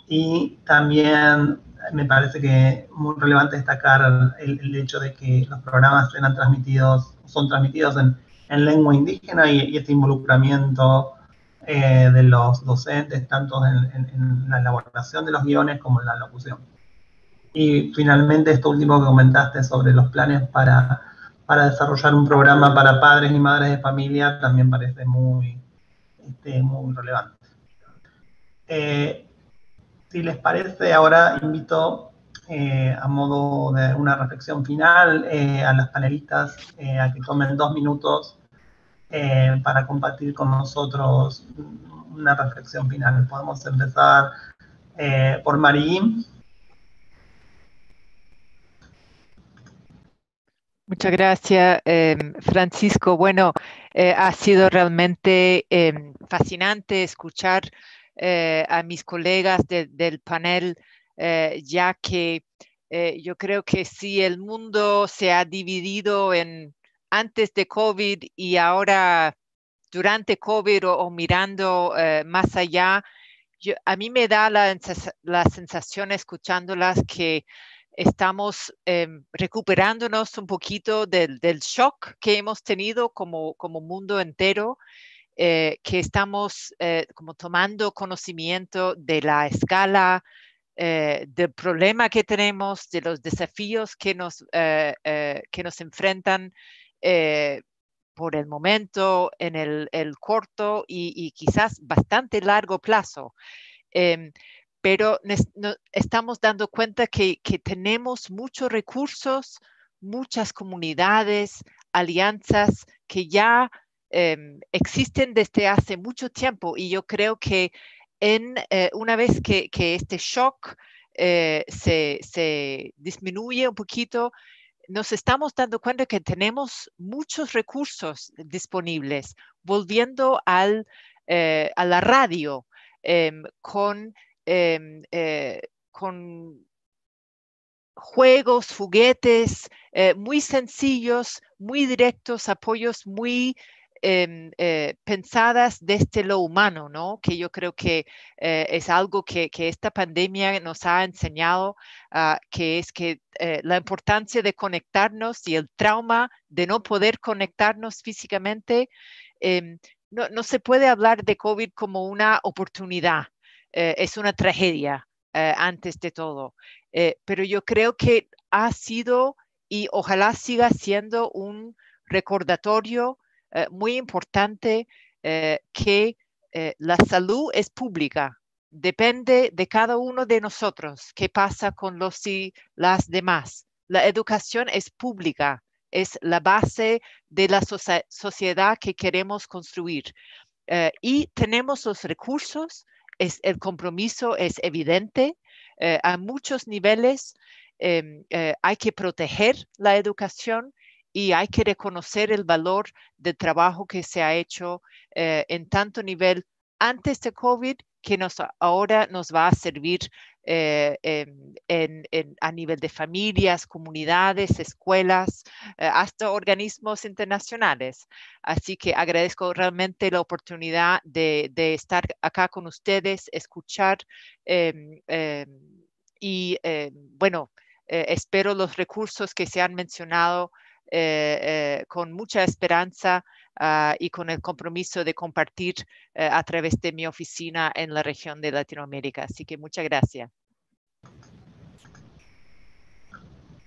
Y también me parece que es muy relevante destacar el hecho de que los programas son transmitidos en lengua indígena y este involucramiento de los docentes, tanto en la elaboración de los guiones como en la locución. Y finalmente, esto último que comentaste sobre los planes para desarrollar un programa para padres y madres de familia también parece muy, muy relevante. Si les parece, ahora invito a modo de una reflexión final a las panelistas a que tomen 2 minutos para compartir con nosotros una reflexión final. Podemos empezar por Marigin. Muchas gracias, Francisco. Bueno, ha sido realmente fascinante escuchar a mis colegas del panel, ya que yo creo que sí, el mundo se ha dividido en antes de COVID y ahora durante COVID o mirando más allá. A mí me da la sensación, escuchándolas, que estamos recuperándonos un poquito del shock que hemos tenido como mundo entero, que estamos como tomando conocimiento de la escala del problema que tenemos, de los desafíos que nos enfrentan por el momento, en el corto y quizás bastante largo plazo. Pero nos estamos dando cuenta que tenemos muchos recursos, muchas comunidades, alianzas que ya existen desde hace mucho tiempo. Y yo creo que una vez que este shock se disminuye un poquito, nos estamos dando cuenta que tenemos muchos recursos disponibles, volviendo a la radio con juegos, juguetes muy sencillos, muy directos, apoyos muy pensadas desde lo humano, ¿no? Que yo creo que es algo que esta pandemia nos ha enseñado, que es que la importancia de conectarnos y el trauma de no poder conectarnos físicamente. No se puede hablar de COVID como una oportunidad. Es una tragedia antes de todo, pero yo creo que ha sido y ojalá siga siendo un recordatorio muy importante que la salud es pública, depende de cada uno de nosotros, qué pasa con los y las demás. La educación es pública, es la base de la sociedad que queremos construir y tenemos los recursos. El compromiso es evidente a muchos niveles. Hay que proteger la educación y hay que reconocer el valor del trabajo que se ha hecho en tanto nivel antes de COVID, que ahora nos va a servir a nivel de familias, comunidades, escuelas, hasta organismos internacionales. Así que agradezco realmente la oportunidad de estar acá con ustedes, escuchar bueno, espero los recursos que se han mencionado con mucha esperanza y con el compromiso de compartir a través de mi oficina en la región de Latinoamérica. Así que muchas gracias.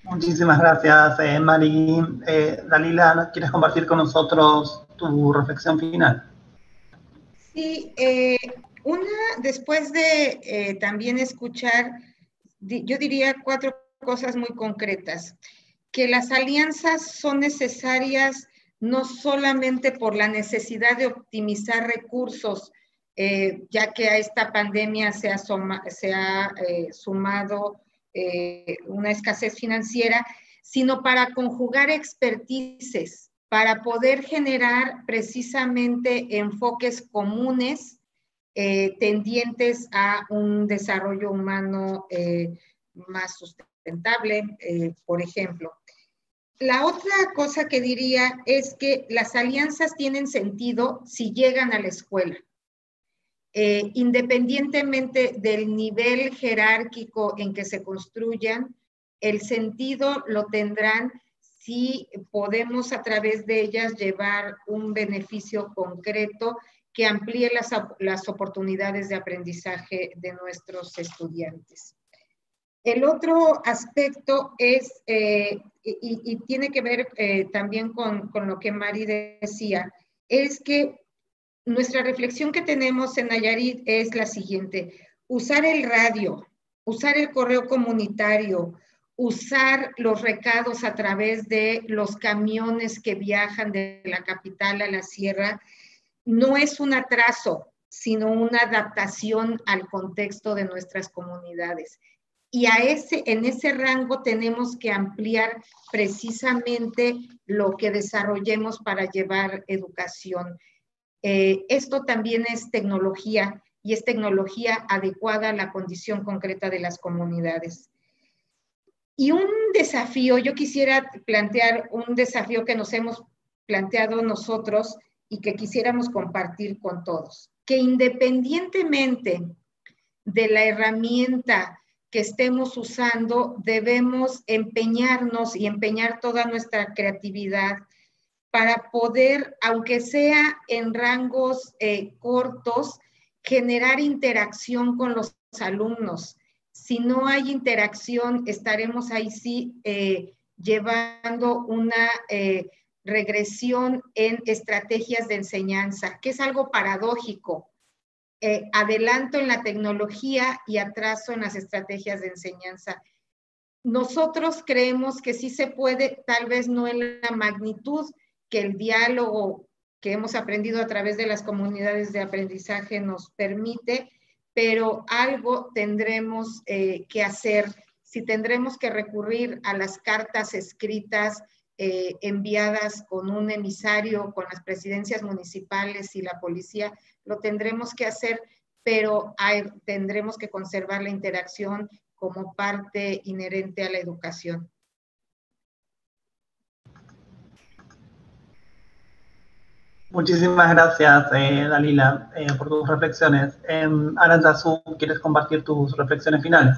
Muchísimas gracias, Marigin. Dalila, ¿quieres compartir con nosotros tu reflexión final? Sí, después de también escuchar, yo diría 4 cosas muy concretas. Que las alianzas son necesarias no solamente por la necesidad de optimizar recursos, ya que a esta pandemia se ha sumado una escasez financiera, sino para conjugar expertices, para poder generar precisamente enfoques comunes tendientes a un desarrollo humano más sustentable. sustentable, por ejemplo. La otra cosa que diría es que las alianzas tienen sentido si llegan a la escuela. Independientemente del nivel jerárquico en que se construyan, el sentido lo tendrán si podemos a través de ellas llevar un beneficio concreto que amplíe las oportunidades de aprendizaje de nuestros estudiantes. El otro aspecto es, y tiene que ver también con lo que Mari decía, es que nuestra reflexión que tenemos en Nayarit es la siguiente: usar el radio, usar el correo comunitario, usar los recados a través de los camiones que viajan de la capital a la sierra, no es un atraso, sino una adaptación al contexto de nuestras comunidades. Y en ese rango tenemos que ampliar precisamente lo que desarrollemos para llevar educación. Esto también es tecnología, y es tecnología adecuada a la condición concreta de las comunidades. Y un desafío, yo quisiera plantear un desafío que nos hemos planteado nosotros y que quisiéramos compartir con todos, que independientemente de la herramienta que estemos usando, debemos empeñarnos y empeñar toda nuestra creatividad para poder, aunque sea en rangos cortos, generar interacción con los alumnos. Si no hay interacción, estaremos ahí sí llevando una regresión en estrategias de enseñanza, que es algo paradójico. Adelanto en la tecnología y atraso en las estrategias de enseñanza. Nosotros creemos que sí se puede, tal vez no en la magnitud que el diálogo que hemos aprendido a través de las comunidades de aprendizaje nos permite, pero algo tendremos que hacer. Si tendremos que recurrir a las cartas escritas enviadas con un emisario, con las presidencias municipales y la policía, lo tendremos que hacer, pero tendremos que conservar la interacción como parte inherente a la educación. Muchísimas gracias, Dalila, por tus reflexiones. Aranzazú, ¿quieres compartir tus reflexiones finales?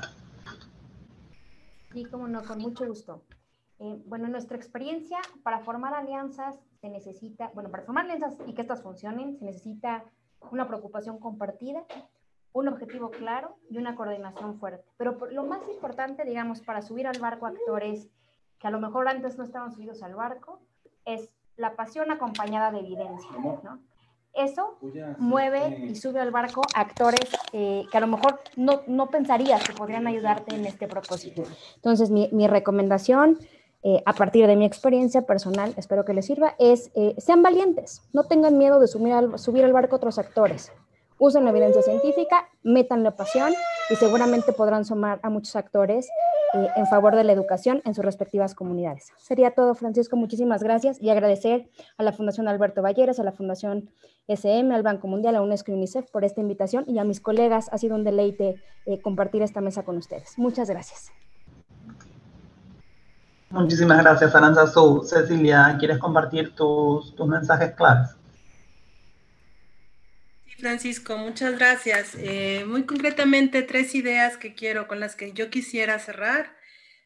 Sí, como no, con mucho gusto. Bueno, nuestra experiencia para formar alianzas se necesita, bueno, para formar alianzas y que estas funcionen, se necesita una preocupación compartida, un objetivo claro y una coordinación fuerte. Pero lo más importante, digamos, para subir al barco actores que a lo mejor antes no estaban subidos al barco, es la pasión acompañada de evidencia, ¿no? Eso mueve y sube al barco actores que a lo mejor no pensarías que podrían ayudarte en este propósito. Entonces, mi recomendación, a partir de mi experiencia personal, espero que les sirva, es sean valientes, no tengan miedo de subir al barco otros actores. Usen la evidencia científica, métanle pasión y seguramente podrán sumar a muchos actores en favor de la educación en sus respectivas comunidades. Sería todo, Francisco, muchísimas gracias, y agradecer a la Fundación Alberto Baillères, a la Fundación SM, al Banco Mundial, a UNESCO y UNICEF por esta invitación, y a mis colegas. Ha sido un deleite compartir esta mesa con ustedes. Muchas gracias. Muchísimas gracias, Aranzazú. Cecilia, ¿quieres compartir tus mensajes claves? Francisco, muchas gracias. Muy concretamente, tres ideas con las que yo quisiera cerrar.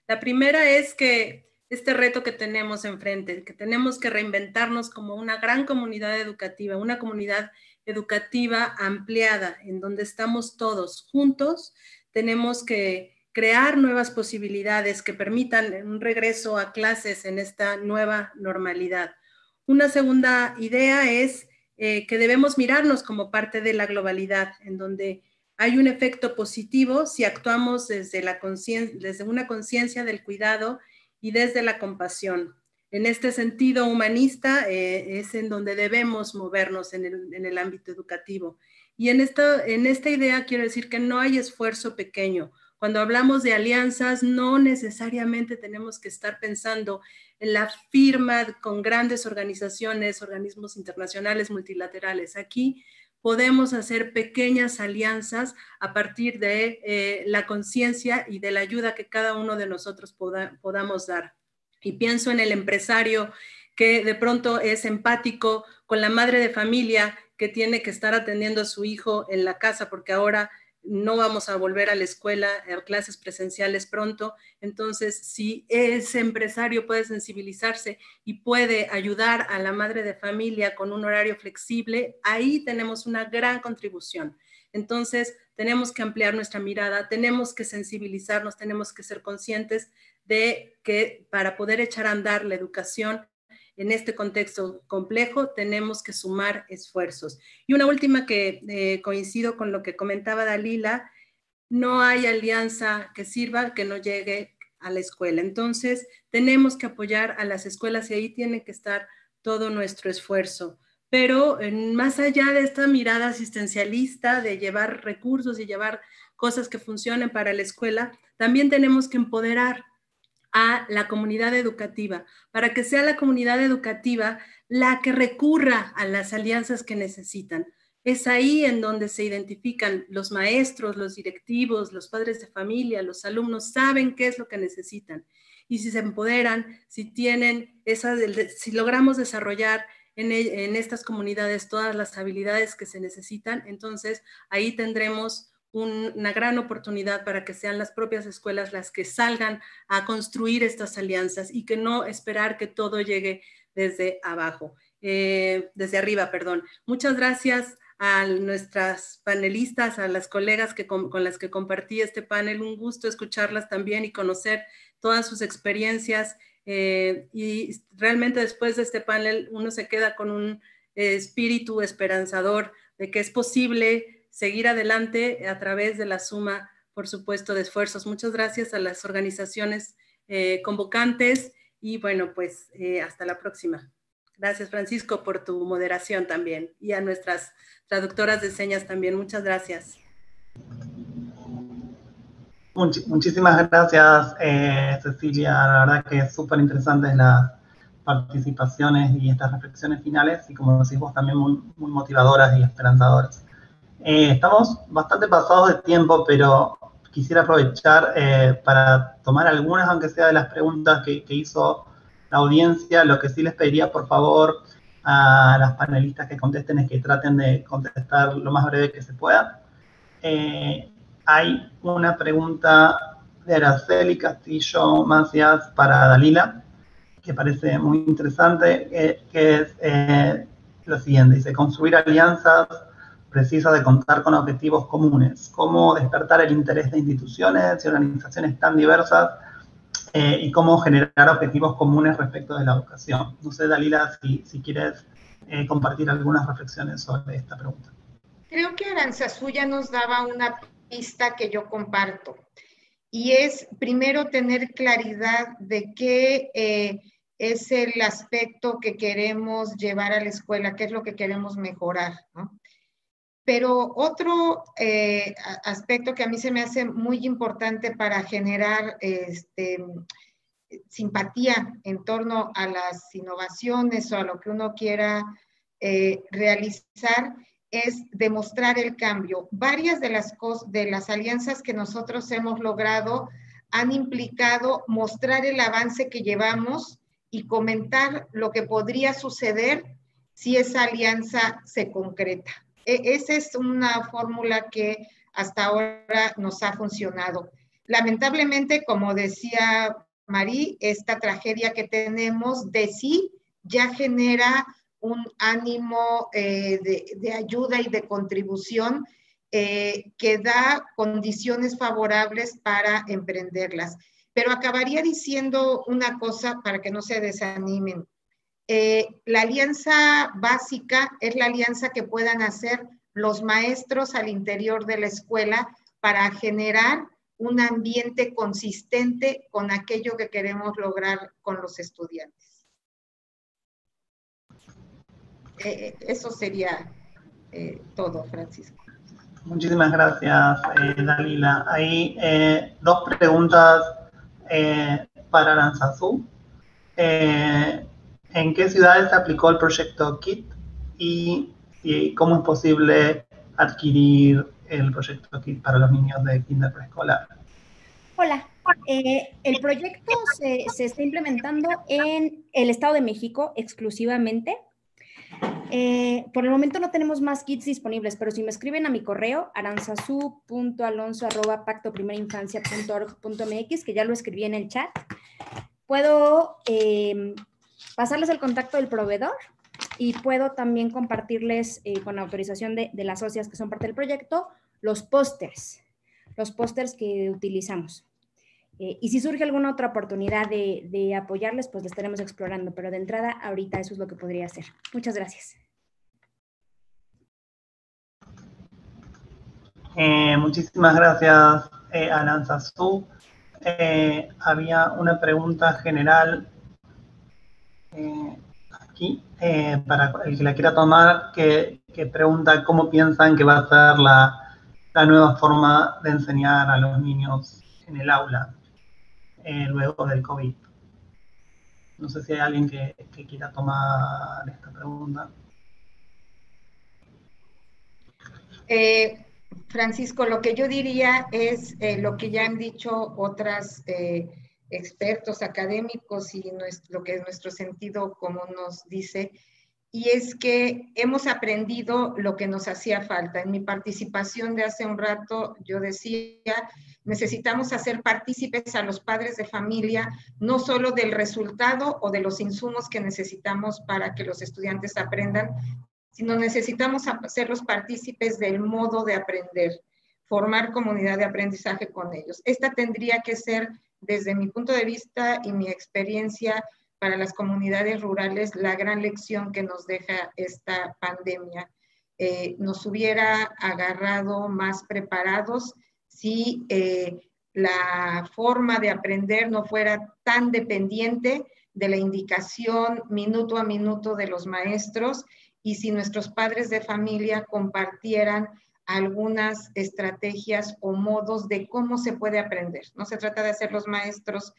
La primera es que este reto que tenemos enfrente, que tenemos que reinventarnos como una gran comunidad educativa, una comunidad educativa ampliada, en donde estamos todos juntos, tenemos que crear nuevas posibilidades que permitan un regreso a clases en esta nueva normalidad. Una segunda idea es que debemos mirarnos como parte de la globalidad, en donde hay un efecto positivo si actuamos desde una conciencia del cuidado y desde la compasión. En este sentido humanista es en donde debemos movernos en el ámbito educativo. Y en esta idea quiero decir que no hay esfuerzo pequeño. Cuando hablamos de alianzas, no necesariamente tenemos que estar pensando en la firma con grandes organizaciones, organismos internacionales, multilaterales. Aquí podemos hacer pequeñas alianzas a partir de la conciencia y de la ayuda que cada uno de nosotros podamos dar. Y pienso en el empresario que de pronto es empático con la madre de familia que tiene que estar atendiendo a su hijo en la casa porque ahora no vamos a volver a la escuela, a clases presenciales pronto. Entonces, si ese empresario puede sensibilizarse y puede ayudar a la madre de familia con un horario flexible, ahí tenemos una gran contribución. Entonces, tenemos que ampliar nuestra mirada, tenemos que sensibilizarnos, tenemos que ser conscientes de que para poder echar a andar la educación en este contexto complejo, tenemos que sumar esfuerzos. Y una última que coincido con lo que comentaba Dalila, no hay alianza que sirva que no llegue a la escuela. Entonces, tenemos que apoyar a las escuelas y ahí tiene que estar todo nuestro esfuerzo. Pero más allá de esta mirada asistencialista, de llevar recursos y llevar cosas que funcionen para la escuela, también tenemos que empoderar a la comunidad educativa, para que sea la comunidad educativa la que recurra a las alianzas que necesitan. Es ahí en donde se identifican los maestros, los directivos, los padres de familia, los alumnos, saben qué es lo que necesitan. Y si se empoderan, si tienen esas, si logramos desarrollar en estas comunidades todas las habilidades que se necesitan, entonces ahí tendremos una gran oportunidad para que sean las propias escuelas las que salgan a construir estas alianzas y que no esperar que todo llegue desde abajo, desde arriba, perdón. Muchas gracias a nuestras panelistas, a las colegas que con las que compartí este panel. Un gusto escucharlas también y conocer todas sus experiencias. Y realmente después de este panel uno se queda con un espíritu esperanzador de que es posible seguir adelante a través de la suma, por supuesto, de esfuerzos. Muchas gracias a las organizaciones convocantes y bueno, pues hasta la próxima. Gracias, Francisco, por tu moderación también y a nuestras traductoras de señas también. Muchas gracias. Muchísimas gracias, Cecilia. La verdad que es súper interesante las participaciones y estas reflexiones finales y, como decís vos, también muy motivadoras y esperanzadoras. Estamos bastante pasados de tiempo, pero quisiera aprovechar para tomar algunas, aunque sea de las preguntas que hizo la audiencia. Lo que sí les pediría, por favor, a las panelistas que contesten es que traten de contestar lo más breve que se pueda. Hay una pregunta de Araceli Castillo Macías para Dalila, que parece muy interesante, que es lo siguiente. Dice, construir alianzas precisa de contar con objetivos comunes, cómo despertar el interés de instituciones y organizaciones tan diversas y cómo generar objetivos comunes respecto de la educación. No sé, Dalila, si quieres compartir algunas reflexiones sobre esta pregunta. Creo que Aranzazú ya nos daba una pista que yo comparto, y es primero tener claridad de qué es el aspecto que queremos llevar a la escuela, qué es lo que queremos mejorar, ¿no? Pero otro aspecto que a mí se me hace muy importante para generar simpatía en torno a las innovaciones o a lo que uno quiera realizar es demostrar el cambio. Varias de las alianzas que nosotros hemos logrado han implicado mostrar el avance que llevamos y comentar lo que podría suceder si esa alianza se concreta. Esa es una fórmula que hasta ahora nos ha funcionado. Lamentablemente, como decía Marí, esta tragedia que tenemos de sí ya genera un ánimo de ayuda y de contribución que da condiciones favorables para emprenderlas. Pero acabaría diciendo una cosa para que no se desanimen. La alianza básica es la alianza que puedan hacer los maestros al interior de la escuela para generar un ambiente consistente con aquello que queremos lograr con los estudiantes. Eso sería todo, Francisco. Muchísimas gracias, Dalila. Hay dos preguntas para Aranzazú. ¿En qué ciudades se aplicó el proyecto KIT? ¿Y y cómo es posible adquirir el proyecto KID para los niños de kinder preescolar. Hola. El proyecto se está implementando en el Estado de México exclusivamente. Por el momento no tenemos más kits disponibles, pero si me escriben a mi correo aranzazú.alonso@pactoprimerainfancia.org.mx, que ya lo escribí en el chat, puedo pasarles el contacto del proveedor y puedo también compartirles con autorización de las socias que son parte del proyecto los pósters que utilizamos. Y si surge alguna otra oportunidad de apoyarles, pues lo estaremos explorando. Pero de entrada, ahorita eso es lo que podría hacer. Muchas gracias. Muchísimas gracias, Aranzazú. Había una pregunta general aquí, para el que la quiera tomar, que pregunta cómo piensan que va a ser la nueva forma de enseñar a los niños en el aula. Luego del COVID. No sé si hay alguien que quiera tomar esta pregunta. Francisco, lo que yo diría es lo que ya han dicho otras expertos académicos y lo que nuestro sentido común nos dice, y es que hemos aprendido lo que nos hacía falta. En mi participación de hace un rato, yo decía, necesitamos hacer partícipes a los padres de familia, no solo del resultado o de los insumos que necesitamos para que los estudiantes aprendan, sino necesitamos hacerlos partícipes del modo de aprender, formar comunidad de aprendizaje con ellos. Esta tendría que ser, desde mi punto de vista y mi experiencia, para las comunidades rurales, la gran lección que nos deja esta pandemia. Nos hubiera agarrado más preparados si la forma de aprender no fuera tan dependiente de la indicación minuto a minuto de los maestros, y si nuestros padres de familia compartieran algunas estrategias o modos de cómo se puede aprender. No se trata de hacer los maestros,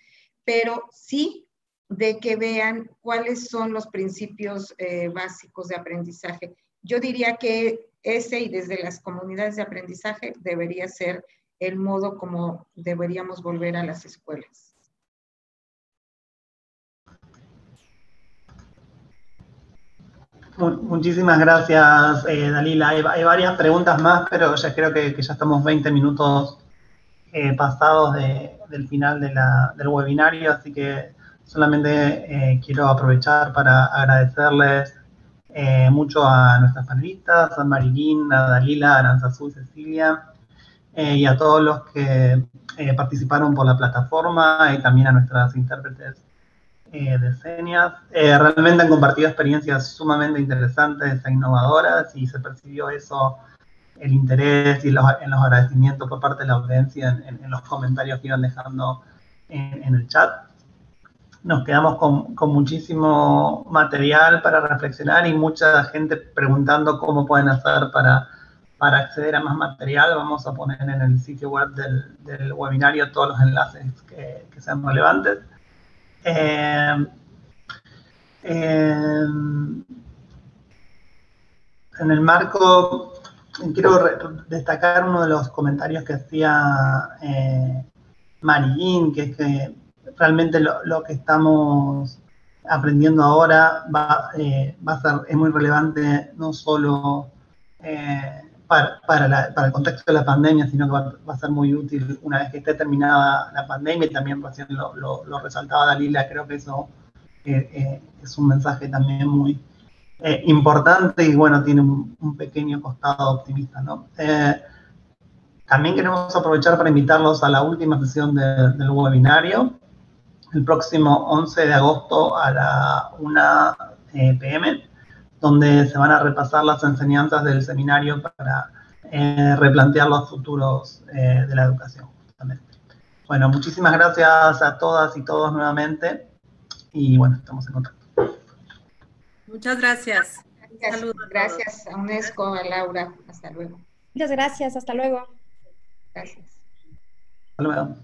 pero sí de que vean cuáles son los principios básicos de aprendizaje. Yo diría que ese, y desde las comunidades de aprendizaje, debería ser el modo como deberíamos volver a las escuelas. Muchísimas gracias, Dalila. Hay varias preguntas más, pero ya creo que ya estamos 20 minutos pasados del final del webinario, así que solamente quiero aprovechar para agradecerles mucho a nuestras panelistas, a Marigin, a Dalila, a Aranzazú, Cecilia, y a todos los que participaron por la plataforma, y también a nuestras intérpretes de señas. Realmente han compartido experiencias sumamente interesantes e innovadoras, y se percibió eso, el interés y los agradecimientos por parte de la audiencia en los comentarios que iban dejando en el chat. Nos quedamos con muchísimo material para reflexionar y mucha gente preguntando cómo pueden hacer para acceder a más material. Vamos a poner en el sitio web del webinario todos los enlaces que sean relevantes. En el marco, quiero destacar uno de los comentarios que hacía Marigin, que es que realmente lo que estamos aprendiendo ahora es muy relevante, no solo para el contexto de la pandemia, sino que va a ser muy útil una vez que esté terminada la pandemia, y también recién lo resaltaba Dalila. Creo que eso es un mensaje también muy importante, y bueno, tiene un pequeño costado optimista, ¿no? También queremos aprovechar para invitarlos a la última sesión del webinario, el próximo 11 de agosto a la 1 p.m, donde se van a repasar las enseñanzas del seminario para replantear los futuros de la educación, justamente. Bueno, muchísimas gracias a todas y todos nuevamente, y bueno, estamos en contacto. Muchas gracias. Saludos. Gracias a UNESCO, a Laura. Hasta luego. Muchas gracias. Hasta luego. Gracias. Hasta luego.